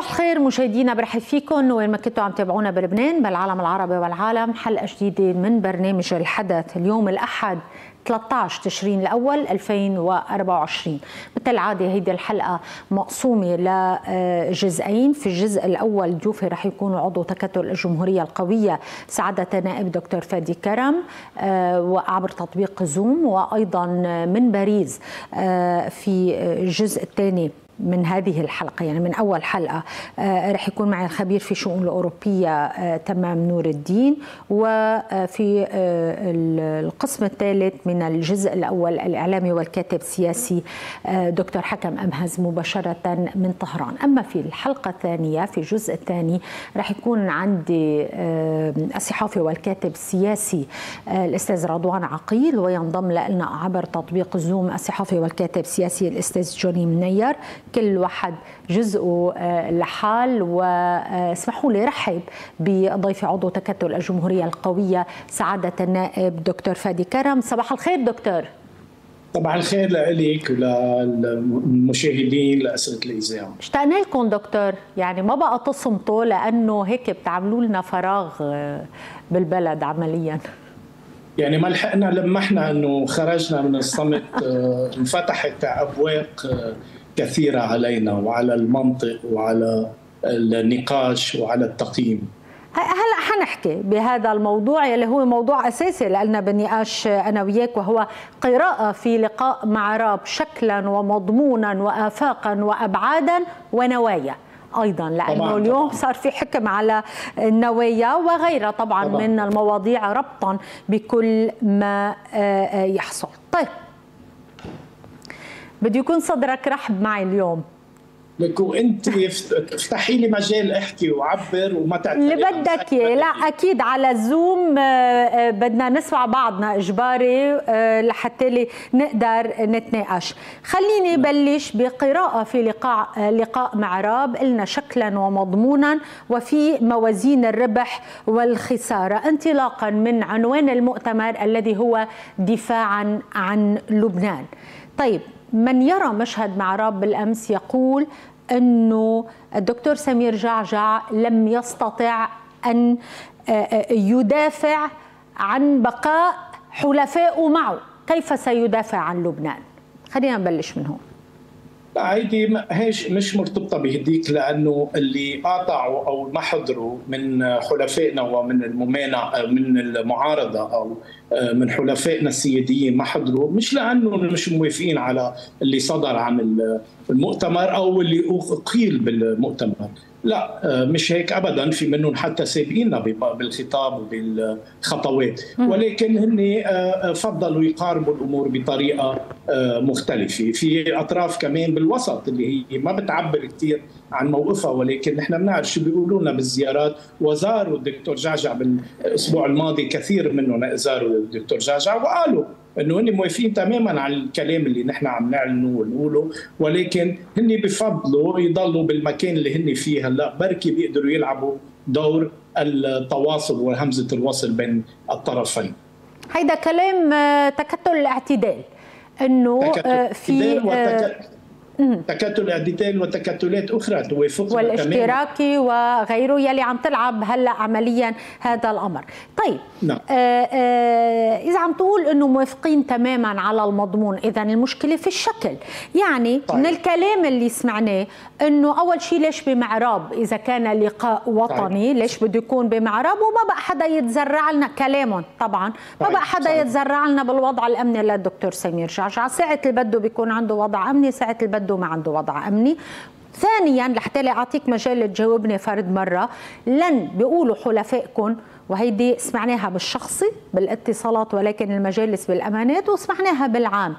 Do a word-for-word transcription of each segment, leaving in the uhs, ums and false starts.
صباح الخير مشاهدينا، برحب فيكم وين ما كنتوا عم تابعونا بلبنان بالعالم العربي والعالم. حلقه جديده من برنامج الحدث اليوم الاحد ثلاثة عشر تشرين الأول ألفين وأربعة وعشرين. مثل العادة هيدي الحلقة مقسومة لجزئين. في الجزء الأول ضيوفي رح يكونوا عضو تكتل الجمهورية القوية سعادة نائب دكتور فادي كرم وعبر تطبيق زوم، وأيضا من باريس في الجزء الثاني من هذه الحلقة، يعني من أول حلقة آه رح يكون معي الخبير في شؤون الأوروبية آه تمام نور الدين، وفي آه القسم الثالث من الجزء الأول الإعلامي والكاتب السياسي آه دكتور حكم أمهز مباشرة من طهران. أما في الحلقة الثانية، في الجزء الثاني رح يكون عندي آه الصحافي والكاتب السياسي آه الأستاذ رضوان عقيل، وينضم لنا عبر تطبيق زوم الصحافي والكاتب السياسي الأستاذ جوني منير. كل واحد جزءه لحال، واسمحوا لي رحب بضيف عضو تكتل الجمهورية القوية سعادة النائب دكتور فادي كرم. صباح الخير دكتور. صباح الخير لك وللمشاهدين لأسرة الإذاعة. اشتقنا لكم دكتور، يعني ما بقى تصمتوا لأنه هيك بتعملوا لنا فراغ بالبلد عمليا. يعني ما لحقنا لمحنا أنه خرجنا من الصمت انفتحت أبواق كثيرة علينا وعلى المنطق وعلى النقاش وعلى التقييم. هلا حنحكي بهذا الموضوع يلي هو موضوع اساسي لنا بالنقاش انا وياك، وهو قراءة في لقاء معراب شكلا ومضمونا وآفاقا وأبعادا ونوايا ايضا، لانه طبعاً اليوم طبعاً صار في حكم على النوايا وغيرها طبعا, طبعاً من المواضيع ربطا بكل ما يحصل. طيب بدي يكون صدرك رحب معي اليوم. لك وانت افتحي لي مجال احكي وعبر وما تعترضي اللي بدك اياه. لا اكيد على الزوم بدنا نسمع بعضنا اجباري لحتى نقدر نتناقش. خليني بلش بقراءه في لقاء لقاء معراب لنا شكلا ومضمونا وفي موازين الربح والخساره، انطلاقا من عنوان المؤتمر الذي هو دفاعا عن لبنان. طيب من يرى مشهد معراب بالأمس يقول أنه الدكتور سمير جعجع لم يستطع أن يدافع عن بقاء حلفائه معه، كيف سيدافع عن لبنان؟ خلينا نبلش من هون. لا هيدي مش مرتبطة بهديك، لأنه اللي قاطعوا أو ما حضروا من حلفائنا ومن الممانعة من المعارضة أو من حلفائنا السياديين ما حضروا، مش لأنه مش موافقين على اللي صدر عن المؤتمر أو اللي أقيل بالمؤتمر، لا مش هيك أبدا، في منهم حتى سابقيننا بالخطاب وبالخطوات، ولكن هن فضلوا يقاربوا الأمور بطريقة مختلفة. في أطراف كمان بالوسط اللي هي ما بتعبر كثير عن موقفها، ولكن نحن بنعرف شو بيقولوا لنا بالزيارات، وزاروا الدكتور جعجع بالأسبوع الماضي كثير منهم زاروا الدكتور جعجع وقالوا انه هن موافقين تماما على الكلام اللي نحن عم نعلنه ونقوله، ولكن هن بفضلوا يضلوا بالمكان اللي هن فيه هلا، بركي بيقدروا يلعبوا دور التواصل وهمزه الوصل بين الطرفين. هيدا كلام تكتل الاعتدال، انه في تكتل الاعتدال وتكتلات اخرى توافقنا والاشتراكي وغيره يلي عم تلعب هلا عمليا هذا الامر. طيب نعم. آآ آآ اذا عم تقول انه موافقين تماما على المضمون، اذا المشكله في الشكل، يعني طيب. من الكلام اللي سمعناه انه اول شيء ليش بمعراب اذا كان لقاء وطني، طيب. ليش بده يكون بمعراب وما بقى حدا يتزرع لنا كلامهم طبعا، طيب. ما بقى حدا طيب. يتزرع لنا بالوضع الامني للدكتور سمير جعجع، ساعه اللي بده بيكون عنده وضع امني، ساعه اللي بده ما عنده وضع أمني. ثانياً لحتى أعطيك مجال تجاوبني فرد مرة، لن بيقولوا حلفائكم، وهيدي سمعناها بالشخصي بالاتصالات ولكن المجالس بالأمانات، وسمعناها بالعام،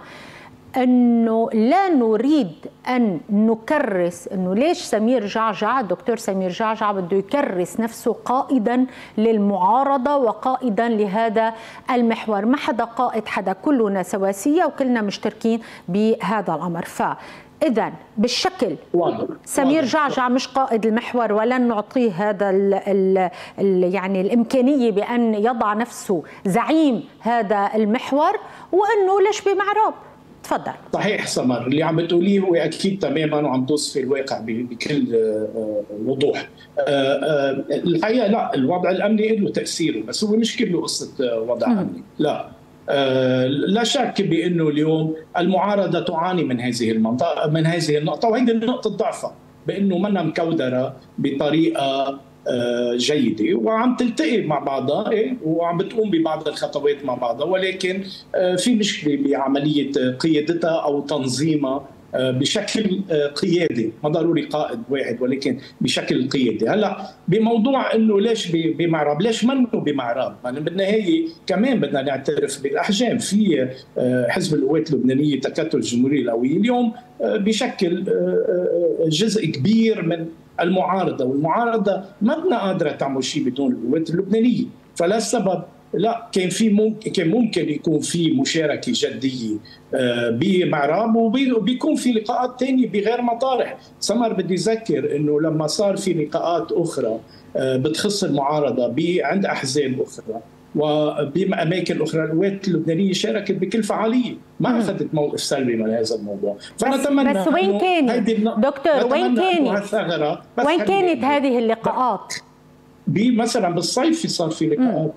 أنه لا نريد أن نكرس، أنه ليش سمير جعجع الدكتور سمير جعجع بده يكرس نفسه قائدا للمعارضة وقائدا لهذا المحور، ما حدا قائد حدا، كلنا سواسية وكلنا مشتركين بهذا الأمر. ف إذا بالشكل واضح. سمير واضح. جعجع مش قائد المحور، ولن نعطيه هذا ال ال ال يعني الإمكانية بأن يضع نفسه زعيم هذا المحور، وأنه ليش بمعراب تفضل. صحيح سمر، اللي عم بتقوليه هو اكيد تماما وعم توصفي الواقع بكل وضوح. الحقيقه لا، الوضع الامني له تاثيره، بس هو مش كله قصه وضع امني، لا. لا شك بانه اليوم المعارضه تعاني من هذه المنطقه من هذه النقطه، وهيدي نقطه ضعفها، بانه منا مكودره بطريقه جيدة، وعم تلتقي مع بعضها وعم بتقوم ببعض الخطوات مع بعضها، ولكن في مشكلة بعملية قيادتها أو تنظيمها بشكل قيادي، ما ضروري قائد واحد ولكن بشكل قيادي. هلا بموضوع انه ليش بمعراب؟ ليش منه بمعراب؟ يعني بالنهايه كمان بدنا نعترف بالاحجام، في حزب القوات اللبنانيه تكتل الجمهوريه القويه اليوم بشكل جزء كبير من المعارضه، والمعارضه ما بدنا قادره تعمل شيء بدون القوات اللبنانيه، فلا السبب لا كان في ممكن كان ممكن يكون في مشاركه جديه بمعراب، وبيكون في لقاءات ثانيه بغير مطارح. سمر بدي اذكر انه لما صار في لقاءات اخرى بتخص المعارضه عند احزاب اخرى وباماكن اخرى، القوات اللبنانيه شاركت بكل فعاليه، ما اخذت موقف سلبي من هذا الموضوع. فنتمنى بس, بس وين كانت دكتور وين كانت وين كانت هذه اللقاءات؟ مثلا بالصيف صار في لقاءات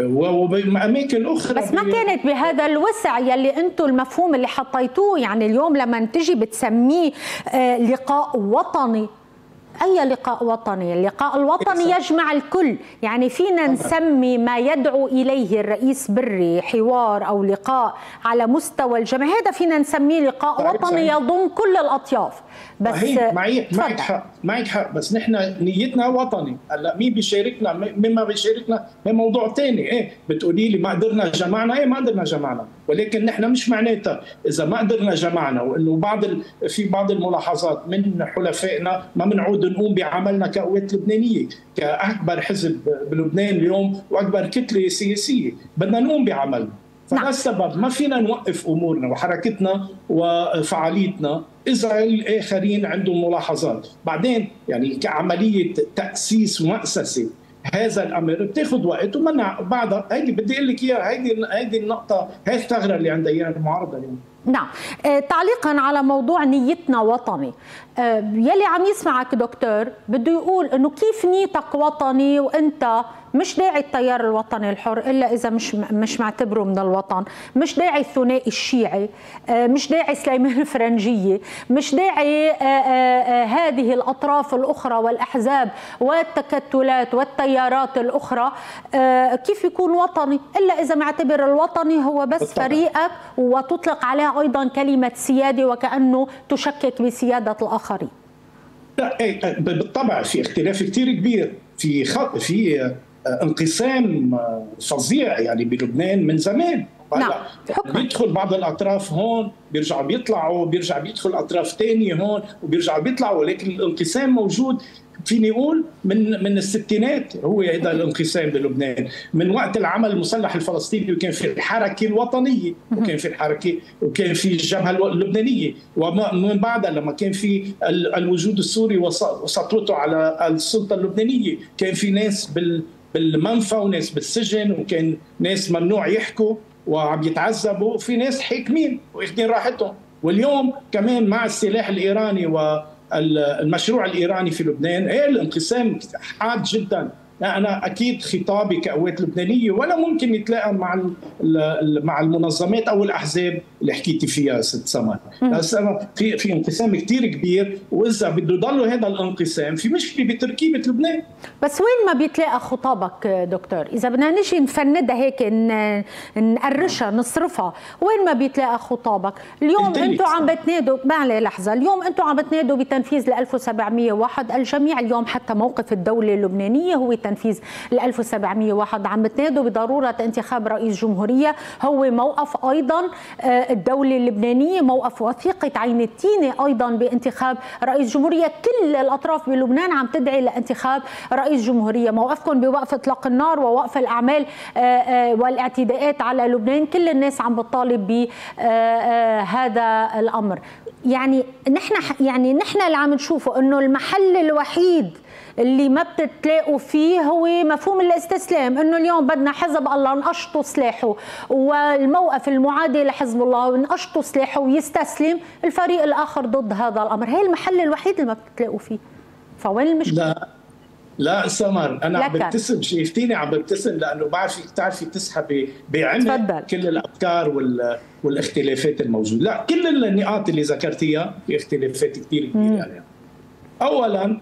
وبأماكن أخرى، بس ما كانت بهذا الوسع يلي أنتم المفهوم اللي حطيتوه. يعني اليوم لما تجي بتسميه لقاء وطني، أي لقاء وطني؟ اللقاء الوطني يجمع الكل، يعني فينا نسمي ما يدعو إليه الرئيس بري حوار أو لقاء على مستوى الجميع، هذا فينا نسميه لقاء وطني يضم كل الأطياف. بس معيك معيك حق معيك حق، بس نحن نيتنا وطني. هلا مين بيشاركنا مما بيشاركنا بموضوع ثاني؟ ايه بتقولي لي ما قدرنا جمعنا، ايه ما قدرنا جمعنا، ولكن نحن مش معناتها اذا ما قدرنا جمعنا وانه بعض ال... في بعض الملاحظات من حلفائنا ما بنعود نقوم بعملنا كقوات لبنانيه، كاكبر حزب بلبنان اليوم واكبر كتله سياسيه بدنا نقوم بعملنا. فهذا السبب ما فينا نوقف امورنا وحركتنا وفعاليتنا اذا الاخرين عندهم ملاحظات. بعدين يعني كعمليه تاسيس مؤسسه هذا الامر بتاخذ وقت ومنع بعدها. هيدي بدي اقول لك اياها، هيدي هيدي النقطه، هي الثغره اللي عندها اياها المعارضه اليوم. نعم، تعليقا على موضوع نيتنا وطني، يلي عم يسمعك دكتور بده يقول انه كيف نيتك وطني وانت مش داعي التيار الوطني الحر الا اذا مش مش معتبره من الوطن، مش داعي الثنائي الشيعي، مش داعي سليمان الفرنجيه، مش داعي هذه الاطراف الاخرى والاحزاب والتكتلات والتيارات الاخرى، كيف يكون وطني الا اذا معتبر الوطني هو بس بالطبع فريقك، وتطلق عليها ايضا كلمه سياده وكانه تشكك بسياده الاخرين. لا بالطبع في اختلاف كثير كبير، في خط في انقسام فظيع يعني بلبنان من زمان. نعم. بيدخل بعض الاطراف هون بيرجعوا بيطلعوا، بيرجع بيدخل اطراف ثانيه هون وبيرجعوا بيطلعوا، ولكن الانقسام موجود. فيني اقول من من الستينات هو هذا الانقسام بلبنان، من وقت العمل المسلح الفلسطيني، وكان في الحركه الوطنيه وكان في الحركه وكان في الجبهه اللبنانيه، ومن بعدها لما كان في الوجود السوري وسطوته على السلطه اللبنانيه، كان في ناس بال بالمنفى وناس بالسجن، وكان ناس ممنوع يحكوا وعم يتعذبوا، وفي ناس حاكمين واخذين راحتهم. واليوم كمان مع السلاح الايراني والمشروع الايراني في لبنان، ايه الانقسام حاد جدا. انا اكيد خطابي كقوات لبنانيه ولا ممكن يتلائم مع مع المنظمات او الاحزاب اللي حكيتي فيها ست سمر، بس انا في في انقسام كثير كبير، واذا بده يضل هذا الانقسام في مشكله بتركيبه لبنان. بس وين ما بيتلاقى خطابك دكتور؟ اذا بدنا نجي نفندها هيك نقرشها نصرفها، وين ما بيتلاقى خطابك؟ اليوم انتم عم بتنادوا معلي لحظه، اليوم انتم عم بتنادوا بتنفيذ ل ألف وسبعمئة وواحد، الجميع اليوم حتى موقف الدوله اللبنانيه هو تنفيذ ل ألف وسبعمئة وواحد، عم بتنادوا بضروره انتخاب رئيس جمهوريه، هو موقف ايضا الدوله اللبنانيه، موقف وثيقه عين التينه ايضا بانتخاب رئيس جمهوريه، كل الاطراف بلبنان عم تدعي لانتخاب رئيس جمهوريه، موقفكم بوقف اطلاق النار ووقف الاعمال والاعتداءات على لبنان، كل الناس عم بتطالب بهذا الامر. يعني نحن يعني نحن اللي عم نشوفه انه المحل الوحيد اللي ما بتتلاقوا فيه هو مفهوم الاستسلام، انه اليوم بدنا حزب الله نقشطوا سلاحه والموقف المعادي لحزب الله ونقشطوا سلاحه ويستسلم، الفريق الاخر ضد هذا الامر، هي المحل الوحيد اللي ما بتتلاقوا فيه. فوين المشكله؟ لا لا سمر، انا عم ببتسم، شايفتيني عم ببتسم لانه بعرفك بتعرفي تسحبي بعمق كل الافكار وال والاختلافات الموجوده. لا، كل النقاط اللي ذكرتيها في اختلافات كثير كبيره عليها. اولا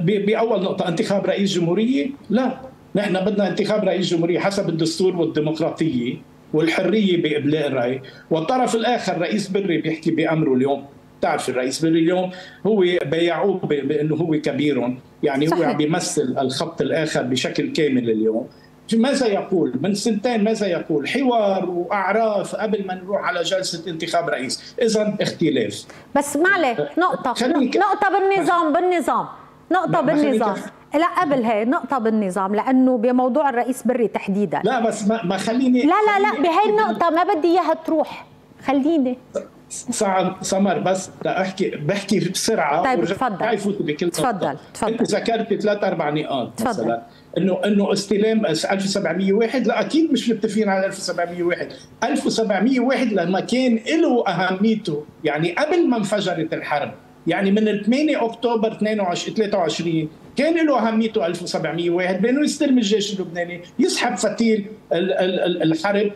باول نقطه، انتخاب رئيس جمهوريه، لا، نحن بدنا انتخاب رئيس جمهوريه حسب الدستور والديمقراطيه والحريه بابلاء الراي، والطرف الاخر رئيس بري بيحكي بامره اليوم، بتعرف الرئيس بري اليوم هو بيعوه بانه هو كبيرهم، يعني صحيح. هو عم بيمثل الخط الاخر بشكل كامل اليوم. ماذا يقول؟ من سنتين ماذا يقول؟ حوار واعراف قبل ما نروح على جلسه انتخاب رئيس، اذا اختلاف. بس معلش نقطه خليك. نقطه بالنظام بالنظام نقطه بالنظام لا قبل هي نقطه بالنظام، لانه بموضوع الرئيس بري تحديدا لا بس ما, ما خليني لا لا لا بهي النقطه ما بدي اياها تروح، خليني صعب سمر بس احكي بحكي بسرعه. طيب تفضل تفضل تفضل انت ذكرت ثلاث اربع نقاط مثلا، انه انه استلام ألف وسبعمئة وواحد، لا اكيد مش متفقين على ألف وسبعمئة وواحد، ألف وسبعمئة وواحد لما كان له اهميته يعني قبل ما انفجرت الحرب، يعني من ثمانية أكتوبر ثلاثة وعشرين كان له اهميته ألف وسبعمئة وواحد بانه يستلم الجيش اللبناني، يسحب فتيل الحرب،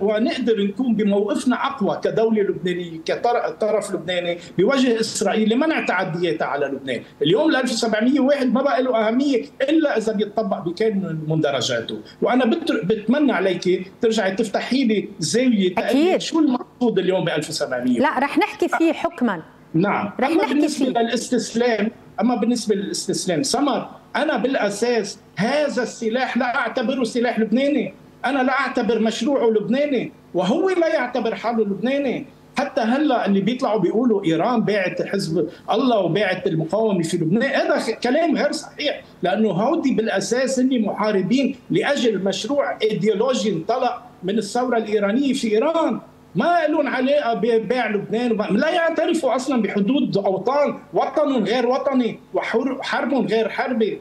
ونقدر نكون بموقفنا اقوى كدوله لبنانيه، كطرف لبناني بوجه اسرائيل لمنع تعدياتها على لبنان. اليوم ال ألف وسبعمئة وواحد ما بقى له اهميه الا اذا بيتطبق بكامل مندرجاته، وانا بتمنى عليك ترجعي تفتحي لي زاويه اكيد شو المقصود اليوم ب ألف وسبعمئة. لا رح نحكي فيه حكما. نعم، رح أما نحكي بالنسبة فيه. للاستسلام، أما بالنسبة للاستسلام سمر، أنا بالأساس هذا السلاح لا أعتبره سلاح لبناني، أنا لا أعتبر مشروعه لبناني، وهو لا يعتبر حاله لبناني. حتى هلا اللي بيطلعوا بيقولوا ايران باعت حزب الله وباعت المقاومه في لبنان، هذا كلام غير صحيح، لانه هودي بالاساس اللي محاربين لاجل مشروع ايديولوجي انطلق من الثوره الايرانيه في ايران، ما لهم علاقه ببيع لبنان، لا يعترفوا اصلا بحدود اوطان، وطن غير وطني وحرب غير حربي.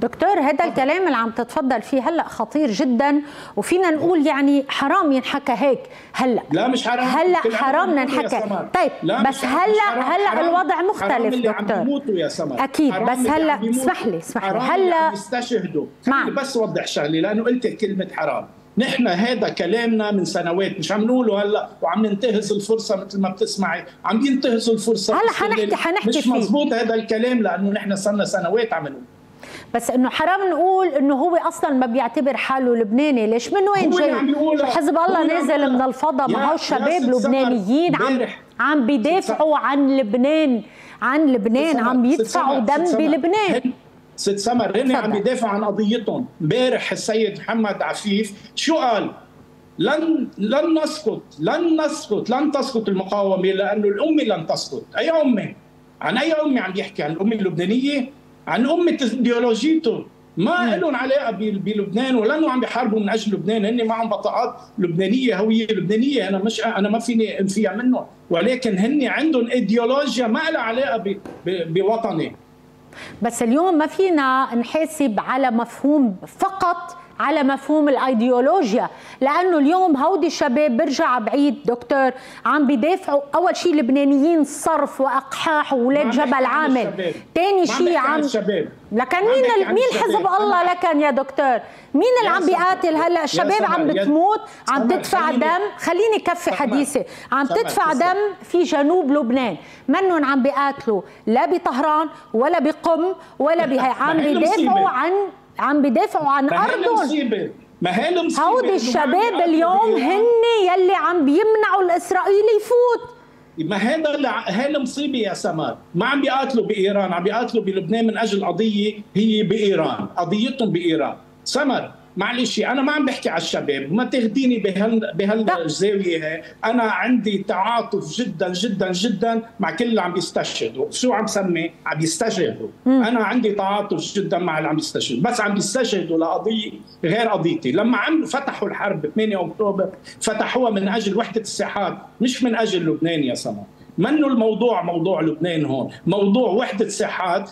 دكتور هذا الكلام اللي عم تتفضل فيه هلا خطير جدا، وفينا نقول يعني حرام ينحكى هيك هلا. لا مش حرام، هلا حرام ينحكى. طيب بس هلا هلا الوضع مختلف دكتور يا سمر، اكيد بس هلا اسمح لي اسمح لي هلا يستشهدوا. بس وضح شغلي لانه قلت كلمه حرام، نحن هذا كلامنا من سنوات مش عم نقوله هلا، وعم ننتهز الفرصه مثل ما بتسمعي، عم ينتهز الفرصه هلا. حنحكي حنحكي مش مضبوط هذا الكلام لانه نحن صرنا سنوات عم نقول، بس انه حرام نقول انه هو اصلا ما بيعتبر حاله لبناني. ليش؟ من وين جاي؟ حزب الله نازل من الفضاء، ما هو شباب لبنانيين عم عم بيدافعوا عن لبنان، عن لبنان عم بيدفعوا دم بلبنان. ست سمر هن عم بيدافعوا عن قضيتهم. امبارح السيد محمد عفيف شو قال؟ لن لن نسقط، لن نسقط، لن تسقط المقاومه لانه الامه لن تسقط. اي امه؟ عن اي امه عم يحكي؟ عن الامه اللبنانيه؟ عن امه ايديولوجيته، ما لهم علاقه بلبنان ولانه عم بيحاربوا من اجل لبنان، هن معهم بطاقات لبنانيه، هويه لبنانيه، انا مش انا ما فيني انفيها منهم، ولكن هن عندهم ايديولوجيا ما لها علاقه بوطني. بس اليوم ما فينا نحاسب على مفهوم فقط، على مفهوم الايديولوجيا، لانه اليوم هودي الشباب برجع بعيد دكتور عم بدافعوا اول شيء لبنانيين صرف واقحاح واولاد جبل عامل، ثاني شيء عم لكن مين مين حزب الله لكن يا دكتور؟ مين اللي عم بيقاتل هلا؟ الشباب عم بتموت، عم تدفع دم، خليني كفي حديثي، عم تدفع دم في جنوب لبنان، منهم عم بيقاتلوا لا بطهران ولا بقم ولا بهي، عم بيدافعوا عن عم بيدافعوا عن أرضهم. ما هي المصيبة؟ هودي الشباب اليوم هن يلي عم بيمنعوا الإسرائيلي يفوت. ما هذا هي المصيبة يا سمار، ما عم بيقاتلوا بإيران، عم بيقاتلوا بلبنان من أجل قضية هي بإيران، قضيتهم بإيران. سمر معلش انا ما عم بحكي على الشباب، ما تاخذيني بهال بهالزاويه، انا عندي تعاطف جدا جدا جدا مع كل اللي عم بيستشهدوا، شو عم سمي؟ عم بيستشهدوا، انا عندي تعاطف جدا مع اللي عم بيستشهدوا، بس عم بيستشهدوا لقضيه غير قضيتي، لما عم فتحوا الحرب ثمانية أكتوبر فتحوها من اجل وحده الساحات، مش من اجل لبنان يا سمر، منه الموضوع موضوع لبنان هون، موضوع وحده الساحات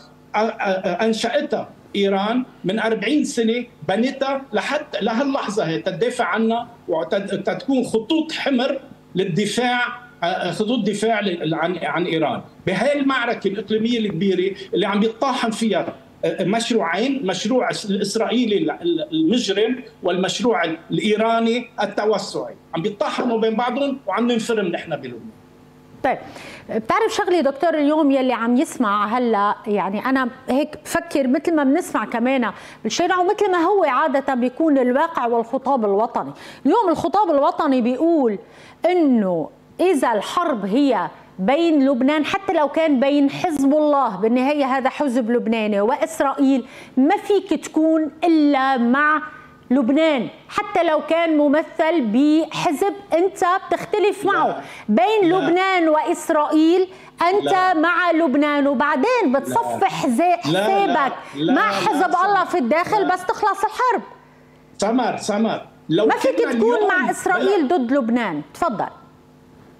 أنشأتها إيران من أربعين سنة، بنتها لحد لهاللحظة هي تدافع عنها وتكون خطوط حمر للدفاع، خطوط دفاع عن عن إيران. بهاي المعركة الإقليمية الكبيرة اللي عم يتطاحن فيها مشروعين، مشروع الإسرائيلي المجرم والمشروع الإيراني التوسعي، عم بيتطاحنوا بين بعضهم وعم ننفرم نحن بلبنان. طيب بتعرف شغلي دكتور، اليوم يلي عم يسمع هلا، يعني انا هيك بفكر مثل ما بنسمع كمان بالشارع ومثل ما هو عاده بيكون الواقع والخطاب الوطني، اليوم الخطاب الوطني بيقول انه اذا الحرب هي بين لبنان حتى لو كان بين حزب الله، بالنهايه هذا حزب لبناني، واسرائيل، ما فيك تكون الا مع لبنان حتى لو كان ممثل بحزب انت بتختلف معه. لا. بين لا. لبنان واسرائيل انت لا. مع لبنان، وبعدين بتصفح حسابك مع حزب الله في الداخل لا. بس تخلص الحرب. سمر سمر لو ما فيك تكون مع اسرائيل لا. ضد لبنان. تفضل.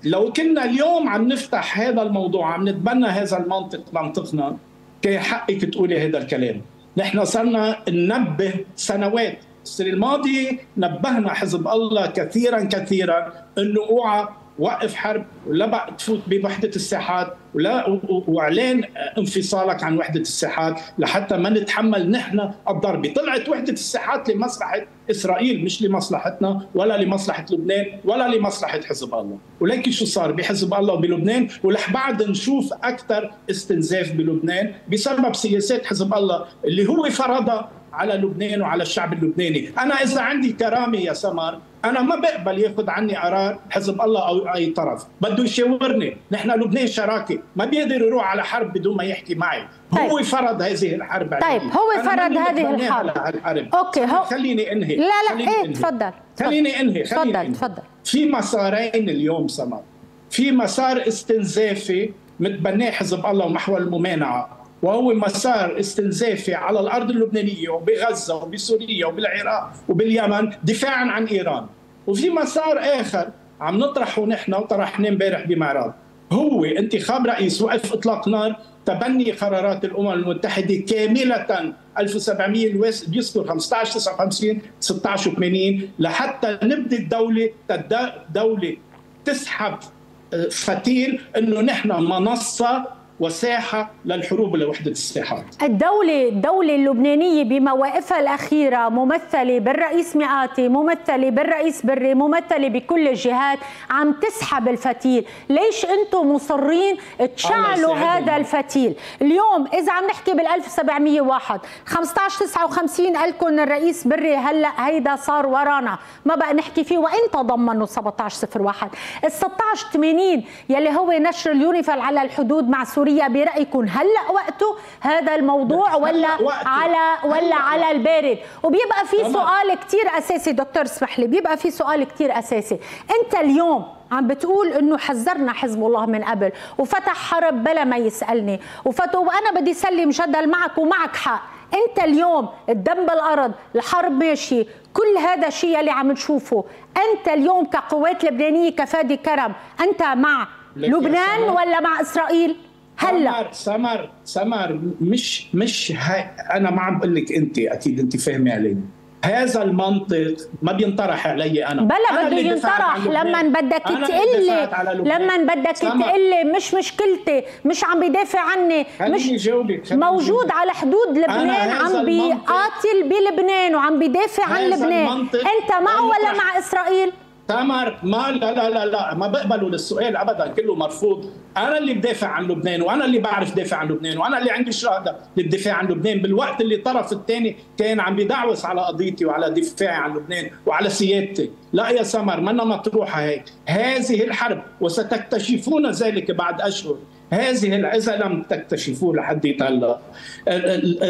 لو كنا اليوم عم نفتح هذا الموضوع، عم نتبنى هذا المنطق منطقنا، كان حقك تقولي هذا الكلام. نحن صرنا ننبه سنوات، السنة الماضية نبهنا حزب الله كثيرا كثيرا انه اوعى وقف حرب ولا بقى تفوت بوحدة الساحات ولا واعلان انفصالك عن وحدة الساحات لحتى ما نتحمل نحن الضربة. طلعت وحدة الساحات لمصلحة اسرائيل، مش لمصلحتنا ولا لمصلحة لبنان ولا لمصلحة حزب الله. ولكن شو صار بحزب الله وبلبنان، ولح بعد نشوف اكثر استنزاف بلبنان بسبب سياسات حزب الله اللي هو فرضها على لبنان وعلى الشعب اللبناني. أنا إذا عندي كرامة يا سمر، أنا ما بقبل ياخذ عني قرار حزب الله أو أي طرف، بده يشاورني. نحن لبنان شراكة، ما بيقدر يروح على حرب بدون ما يحكي معي. طيب. هو فرض هذه الحرب علي. طيب هو فرض هذه الحرب. أوكي هو... خليني أنهي. لا لا خليني إيه تفضل. خليني أنهي. تفضل تفضل. في مسارين اليوم سمر، في مسار استنزافي متبناه حزب الله ومحور الممانعة، وهو مسار استنزافي على الأرض اللبنانية وبغزة وبسوريا وبالعراق وباليمن دفاعا عن إيران. وفي مسار آخر عم نطرحه نحن وطرحناه امبارح بمعراب، هو انتخاب رئيس، وقف إطلاق نار، تبني قرارات الأمم المتحدة كاملة ألف وسبعمئة بيذكر خمسة عشر تسعة وخمسين ستة عشر ثمانين لحتى نبدأ الدولة الدولة تسحب فتيل إنه نحن منصة وساحة للحروب لوحدة الساحات. الدولة الدولة اللبنانية بمواقفها الأخيرة ممثلة بالرئيس مئاتي، ممثلة بالرئيس بري، ممثلة بكل الجهات، عم تسحب الفتيل. ليش أنتم مصرين تشعلوا هذا الفتيل؟ اليوم إذا عم نحكي بالألف وسبعمئة وواحد خمسة عشر تسعة وخمسين قالكم الرئيس بري هلأ هيدا صار ورانا ما بقى نحكي فيه، وإن تضمنوا سبعة عشر صفر واحد ال ستة عشر ثمانين يلي هو نشر اليونيفال على الحدود مع سوريا، برأيكم هلا وقته هذا الموضوع ولا على ولا على البارد؟ وبيبقى في سؤال كثير اساسي دكتور، اسمح لي، بيبقى في سؤال كثير اساسي. انت اليوم عم بتقول انه حذرنا حزب الله من قبل وفتح حرب بلا ما يسالني وفتو، وانا بدي سلم جدل معك ومعك حق. انت اليوم الدم بالارض، الحرب ماشي، كل هذا الشيء اللي عم نشوفه، انت اليوم كقوات لبنانيه كفادي كرم انت مع لبنان ولا مع اسرائيل؟ هلا سمر سمر مش مش هاي انا ما عم بقول لك، انت اكيد انت فاهمه علي، هذا المنطق ما بينطرح علي انا. بلا بده ينطرح لما بدك تقلي، لما بدك تقلي مش مشكلتي، مش عم بدافع عني، مش موجود على حدود لبنان، عم بيقاتل بلبنان وعم بدافع عن لبنان. انت معه ولا مع اسرائيل؟ سمر ما لا لا لا لا ما بقبلوا للسؤال ابدا، كله مرفوض. انا اللي بدافع عن لبنان، وانا اللي بعرف دافع عن لبنان، وانا اللي عندي شهاده للدفاع عن لبنان، بالوقت اللي الطرف الثاني كان عم بيدعوس على قضيتي وعلى دفاعي عن لبنان وعلى سيادتي. لا يا سمر، منا مطروحه هيك. هذه الحرب وستكتشفون ذلك بعد اشهر، هذه اذا لم تكتشفوه لحد هلا،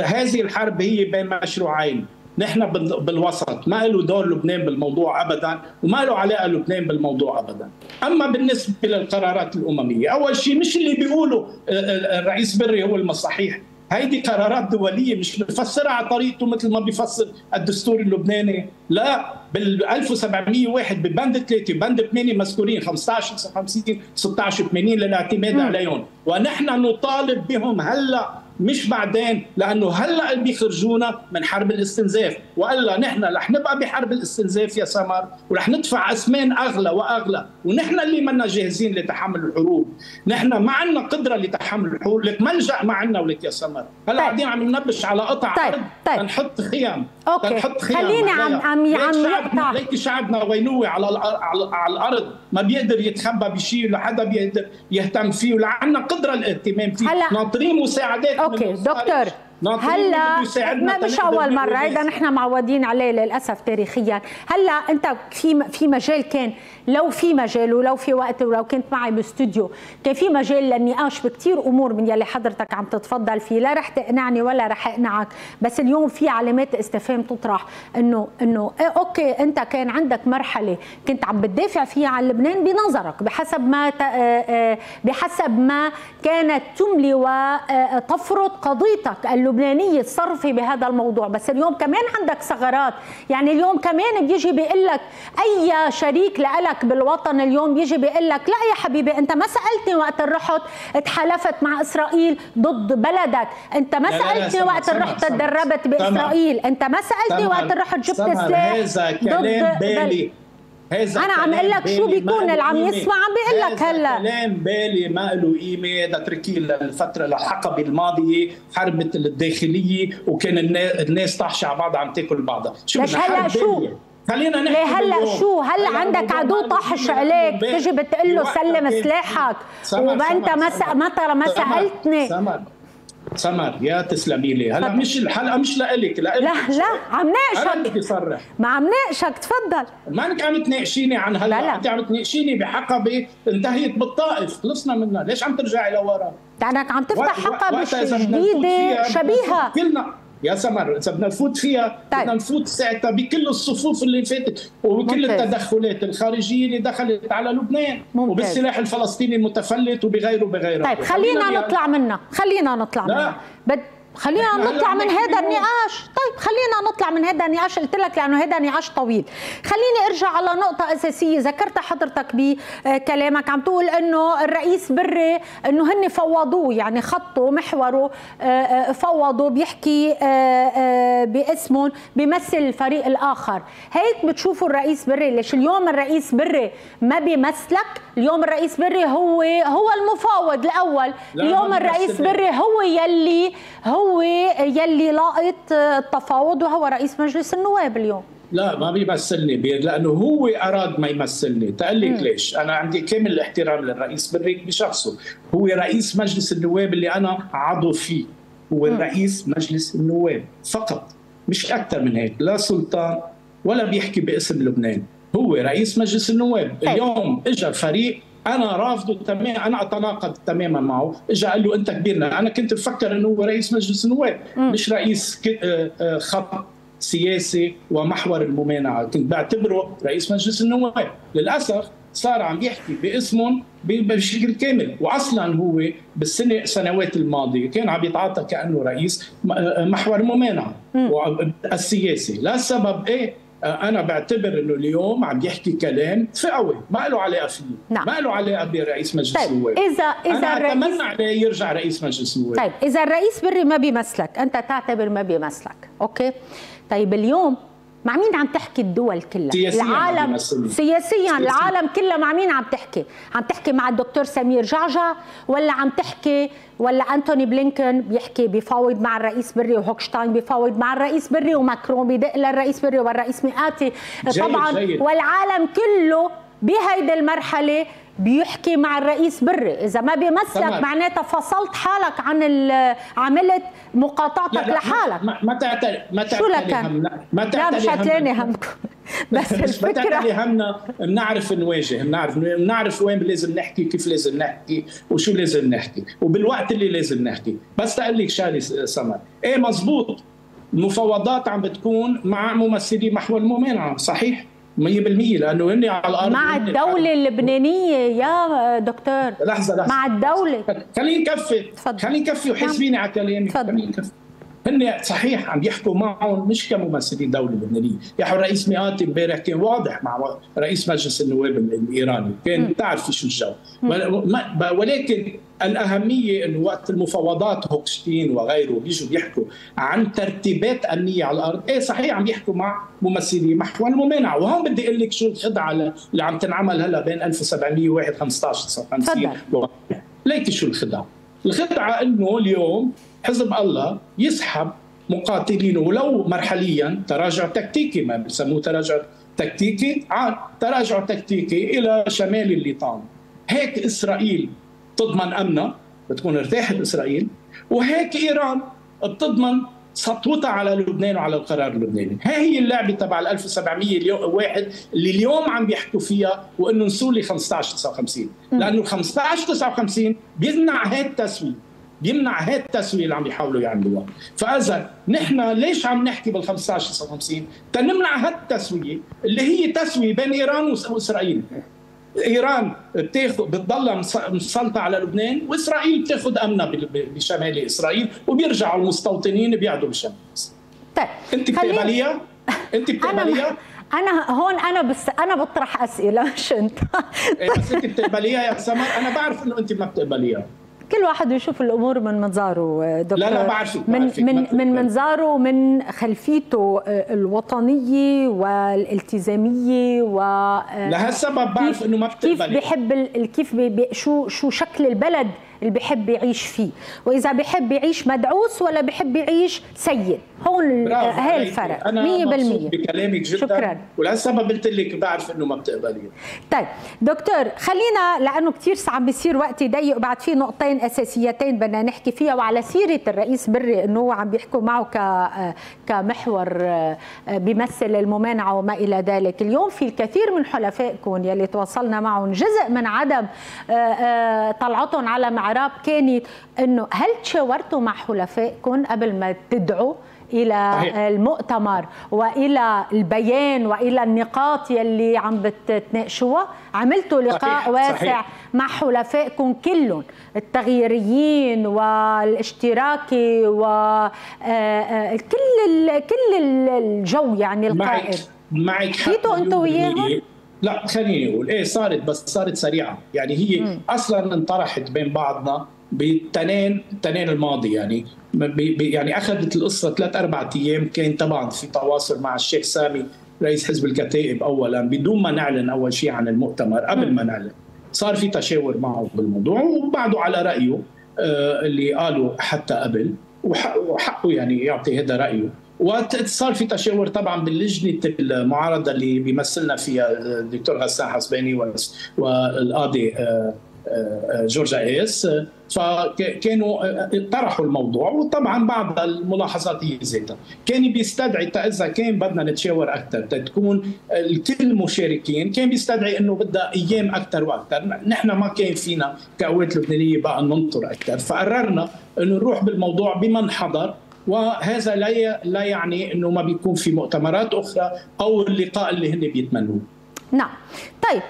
هذه الحرب هي بين مشروعين. نحن بالوسط، ما له دور لبنان بالموضوع ابدا، وما له علاقه لبنان بالموضوع ابدا. اما بالنسبه للقرارات الامميه، اول شيء مش اللي بيقوله الرئيس بري هو الصحيح، هيدي قرارات دوليه مش بفسرها على طريقته مثل ما بيفسر الدستور اللبناني، لا، بال ألف وسبعمئة وواحد ببند ثلاثة بند ثمانية مذكورين خمسة عشر تسعة وخمسين ستة عشر ثمانين للاعتماد عليهم، ونحن نطالب بهم هلا مش بعدين، لانه هلا اللي بيخرجونا من حرب الاستنزاف، والا نحن رح نبقى بحرب الاستنزاف يا سمر، ورح ندفع اثمان اغلى واغلى، ونحن اللي منا جاهزين لتحمل الحروب، نحن ما عندنا قدره لتحمل الحروب، لك ملجا ما عندنا ولك يا سمر، هلا قاعدين طيب. عم ننبش على قطع طيب. ارض طيب. نحط خيام، نحط خيام، خلينا عم عم يقطع ليك شعبنا وينوي على على الارض، ما بيقدر يتخبى بشيء ولا حدا بيقدر يهتم فيه، ولا عندنا قدره الاهتمام فيه، ناطرين مساعدات. اوكي دكتور، هلا ما مش اول مره، اذا نحن معودين عليه للاسف تاريخيا. هلا انت في في مجال، كان لو في مجال ولو في وقت ولو كنت معي باستوديو، كان في مجال للنقاش بكثير امور من يلي حضرتك عم تتفضل فيه، لا رح تقنعني ولا رح اقنعك، بس اليوم في علامات استفهام تطرح انه انه ايه اوكي انت كان عندك مرحله كنت عم بتدافع فيها عن لبنان بنظرك بحسب ما بحسب ما كانت تملي وتفرض قضيتك اللبنانية الصرفي بهذا الموضوع، بس اليوم كمان عندك ثغرات، يعني اليوم كمان بيجي بيقول لك أي شريك لك بالوطن اليوم بيجي بيقول لك لا يا حبيبي أنت ما سألتني وقت رحت اتحالفت مع إسرائيل ضد بلدك، أنت ما سألتني وقت رحت تدربت بإسرائيل، أنت ما سألتني وقت رحت جبت السلاح ضد بلدك. أنا عم أقول لك شو بيكون اللي عم يسمع، عم بقول لك هلا كلام بالي ما له قيمة، ده اتركيه للفترة الحقبة الماضية، حرب الداخلية وكان الناس طاحشة على بعضها عم تاكل بعضها، شو بدنا هلا شو؟ خلينا نحكي ليه هلا شو؟ هلا عندك عدو طاحش عليك تجي بتقول له سلم سلاحك وأنت ما ما ترى ما سألتني. سمر يا تسلمي لي، هلا مش الحلقه مش لإلك، لإلك لا لا عم ناقشك، ما عم ناقشك تفضل، ما انك عم تناقشيني عن هلا، انت عم تناقشيني بحقبه انتهيت بالطائف، خلصنا منها، ليش عم ترجعي لورا؟ لانك عم تفتح حقبه جديده شبيهه كلنا يا سمر، اذا بدنا نفوت فيها طيب. بدنا نفوت ساعتها بكل الصفوف اللي فاتت وكل التدخلات الخارجيه اللي دخلت على لبنان ممتاز. وبالسلاح الفلسطيني المتفلت وبغيره وبغيره. طيب خلينا نطلع منها، خلينا نطلع منها بد... خلينا نطلع من هذا النقاش، طيب خلينا نطلع من هذا النقاش، قلت لك لانه هذا نقاش طويل، خليني ارجع على نقطة أساسية ذكرتها حضرتك بكلامك، عم تقول انه الرئيس بري انه هن فوضوه، يعني خطه محوره فوضوا بيحكي باسمهم بيمثل الفريق الآخر، هيك بتشوفوا الرئيس بري؟ ليش اليوم الرئيس بري ما بيمثلك؟ اليوم الرئيس بري هو هو المفاوض الأول، اليوم الرئيس بري هو يلي هو هو يلي لاقط التفاوض وهو رئيس مجلس النواب اليوم. لا ما بيمثلني بير، لانه هو اراد ما يمثلني، تقلك ليش؟ انا عندي كامل الاحترام للرئيس بريك بشخصه، هو رئيس مجلس النواب اللي انا عضو فيه، هو رئيس مجلس النواب فقط، مش اكثر من هيك، لا سلطان ولا بيحكي باسم لبنان، هو رئيس مجلس النواب. اليوم اجى فريق أنا رافضه تماما، أنا أتناقض تماما معه، إجا قال له أنت كبيرنا، أنا كنت بفكر أنه هو رئيس مجلس النواب، مش رئيس خط سياسي ومحور الممانعة، كنت بعتبره رئيس مجلس النواب، للأسف صار عم يحكي باسمهم بشكل كامل، واصلا هو بالسنه سنوات الماضيه كان عم يتعاطى كانه رئيس محور الممانعة السياسي، لا سبب ايه؟ أنا بعتبر إنه اليوم عم يحكي كلام فئوي ما له علاقة فيه، نعم. ما له علاقة برئيس مجلس النواب. طيب. إذا إذا أنا الرئيس... أتمنى عليه يرجع رئيس مجلس النواب. طيب إذا الرئيس بري ما بيمثلك، أنت تعتبر ما بيمثلك، أوكي؟ طيب اليوم مع مين عم تحكي الدول كلها؟ سياسياً العالم سياسياً, سياسيا العالم كله مع مين عم تحكي؟ عم تحكي مع الدكتور سمير جعجع ولا عم تحكي ولا أنتوني بلينكن بيحكي بيفاوض مع الرئيس بري وهوكشتاين بيفاوض مع الرئيس بري وماكرون بيدق للرئيس بري والرئيس مئاتي طبعا جاي جاي. والعالم كله بهيدي المرحلة بيحكي مع الرئيس بري، إذا ما بيمثلك معناتها فصلت حالك عن عملت مقاطعتك لا لا لحالك. ما ما تعتري ما تعتري شو لكن؟ ما تعتري لا مش هتلاني همكم بس الفكرة ما همنا بنعرف نواجه، بنعرف بنعرف وين لازم نحكي، كيف لازم نحكي، وشو لازم نحكي، وبالوقت اللي لازم نحكي، بس تقول لك شغلة سمر، إيه مزبوط المفاوضات عم بتكون مع ممثلي محور الممانعة، صحيح؟ مية بالمية لانه هن على الارض مع الدوله اللبنانيه يا دكتور. لحظه لحظه مع الدوله، خليني كفي خليني كفي وحسبيني على كلامي، خليني كفي هن صحيح عم يحكوا معهم مش كممثلين دولة لبنانية، يحو الرئيس ميقاتي امبارح كان واضح مع رئيس مجلس النواب الإيراني، كان تعرف شو الجو، ولكن الأهمية أنه وقت المفاوضات هوكشتين وغيره بيجوا بيحكوا عن ترتيبات أمنية على الأرض، إيه صحيح عم يحكوا مع ممثلي محور الممانعة، وهون بدي أقول لك شو الخدعة اللي عم تنعمل هلا بين ألف وسبعمية وواحد خمسة عشر تسعة وخمسين و... ليك شو الخدعة؟ الخدعة أنه اليوم حزب الله يسحب مقاتلينه ولو مرحليا تراجع تكتيكي، ما بسموه تراجع تكتيكي، تراجع تكتيكي إلى شمال الليطان. هيك إسرائيل بتضمن أمنها، بتكون ارتاحت إسرائيل، وهيك إيران بتضمن سطوتها على لبنان وعلى القرار اللبناني. ها هي اللعبة تبع ألف وسبعمية وواحد اللي اليوم عم بيحكوا فيها، وأنه نسوا لي خمسة عشر تسعة وخمسين، لأنه خمسة عشر تسعة وخمسين بيمنع هاد التسوية، بيمنع هاد التسوية اللي عم بيحاولوا يعملوها. فاذا نحن ليش عم نحكي بال خمسة عشر تسعة وخمسين؟ تنمنع هاد التسوية اللي هي تسوية بين ايران واسرائيل. ايران بتاخذ بتضلها مسلطة على لبنان، واسرائيل بتاخذ امنها بشمال اسرائيل، وبيرجعوا المستوطنين بيعدوا بشمال اسرائيل. طيب انت بتقبليها؟ انت بتقبليها؟ أنا هون أنا بس أنا بطرح أسئلة مش أنت. بس أنت بتقبليها يا سمر؟ أنا بعرف إنه أنت ما بتقبليها. كل واحد يشوف الامور من منظاره دكتور. لا لا بعرفك بعرفك من بعرفك. من منظاره ومن خلفيته الوطنيه والالتزاميه و لهالسبب بعرف انه ما بتقبل كيف بحب ال... كيف بي... شو شو شكل البلد اللي بحب يعيش فيه، واذا بحب يعيش مدعوس ولا بحب يعيش سيد. هون هاي الفرق مية بالمية. بكلامك جدا، شكرا. ولهالسبب قلت لك بعرف انه ما بتقبليه. طيب دكتور خلينا، لانه كثير عم بيصير وقتي ضيق، وبعد في نقطتين اساسيتين بدنا نحكي فيها. وعلى سيره الرئيس بري انه عم بيحكوا معه ك كمحور بيمثل الممانعه وما الى ذلك، اليوم في الكثير من حلفائكم يلي تواصلنا معهم جزء من عدم طلعتهم على معراب كانت انه هل تشاورتوا مع حلفائكم قبل ما تدعوا إلى المؤتمر وإلى البيان وإلى النقاط يلي عم بتناقشوها؟ عملتوا لقاء صحيح. واسع صحيح. مع حلفائكم كلهم، التغييريين والاشتراكي وكل كل الجو يعني القائد. معك حكيتوا أنتوا وياهم؟ لا خليني أقول إيه صارت، بس صارت سريعة، يعني هي م. أصلا انطرحت بين بعضنا بالتنين التنين الماضي، يعني يعني اخذت القصه ثلاث اربع ايام. كان طبعا في تواصل مع الشيخ سامي رئيس حزب الكتائب اولا بدون ما نعلن اول شيء عن المؤتمر، قبل ما نعلن صار في تشاور معه بالموضوع، وبعده على رايه اللي قالوا حتى قبل، وحقه يعني يعطي هذا رايه. وصار في تشاور طبعا باللجنه المعارضه اللي بيمثلنا فيها الدكتور غسان حسباني والقاضي جورج ايس، فكانوا طرحوا الموضوع، وطبعا بعض الملاحظات هي ذاتها كان بيستدعي اذا كان بدنا نتشاور اكثر تكون الكل مشاركين، كان بيستدعي انه بدها ايام اكثر واكثر. نحن ما كان فينا كقوات لبنانيه بقى ننطر اكثر، فقررنا انه نروح بالموضوع بمن حضر، وهذا لا لا يعني انه ما بيكون في مؤتمرات اخرى او اللقاء اللي هن بيتمنوه. نعم طيب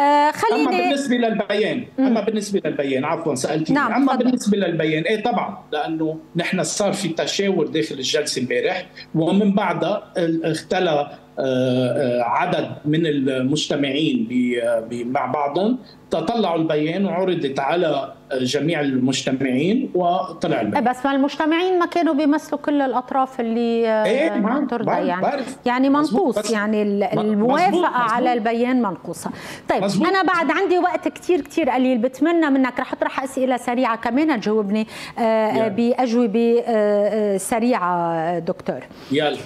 آه خليني. اما بالنسبه للبيان مم. اما بالنسبه للبيان عفوا سالتيني. نعم اما فضل. بالنسبه للبيان ايه طبعا، لانه نحن صار في تشاور داخل الجلسه امبارح، ومن بعدها اختلى عدد من المجتمعين مع بعضهم، تطلعوا البيان وعرضت على جميع المجتمعين وطلع البيان. بس ما المجتمعين ما كانوا بيمثلوا كل الاطراف اللي ايه ما ترضى يعني بعرف. يعني منقوص يعني الموافقه مزبوط. على البيان منقوصه. طيب مزبوط. انا بعد عندي وقت كثير كثير قليل، بتمنى منك رح اطرح اسئله سريعه كمان تجاوبني يعني. باجوبه سريعه دكتور يلا.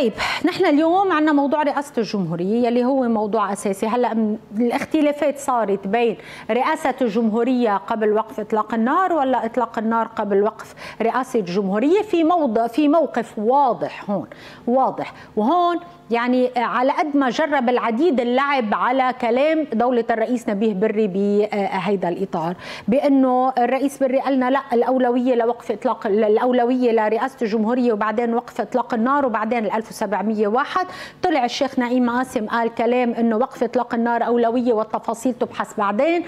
طيب نحن اليوم عندنا موضوع رئاسة الجمهورية اللي هو موضوع أساسي. هلا الاختلافات صارت بين رئاسة الجمهورية قبل وقف إطلاق النار ولا إطلاق النار قبل وقف رئاسة الجمهورية. في موضع في موقف واضح هون واضح، وهون يعني على قد ما جرب العديد اللعب على كلام دولة الرئيس نبيه بري بهيدا الإطار، بأنه الرئيس بري قالنا لا، الأولوية لوقف إطلاق الأولوية لرئاسة الجمهورية وبعدين وقف إطلاق النار وبعدين ال ألف وسبعمئة وواحد. طلع الشيخ نعيم قاسم قال كلام إنه وقف إطلاق النار أولوية والتفاصيل تبحث بعدين.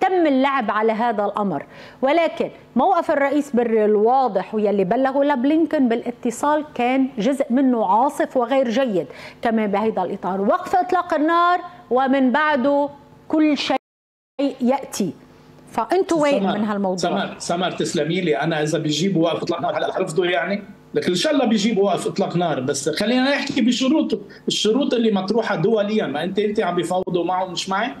تم اللعب على هذا الأمر، ولكن موقف الرئيس بري الواضح ويلي بلغوا لبلينكن بالاتصال كان جزء منه عاصف وغير جيد كمان بهذا الإطار، وقف إطلاق النار ومن بعده كل شيء يأتي. فأنتوا وين سمار من هالموضوع؟ سمار سمار تسلمي لي. أنا إذا بيجيبوا وقف إطلاق نار هلا حرفضوا يعني؟ لكن إن شاء الله بيجيبوا وقف إطلاق نار، بس خلينا نحكي بشروط، الشروط اللي مطروحة دوليا. ما أنت أنت عم بيفاوضوا معه مش معي؟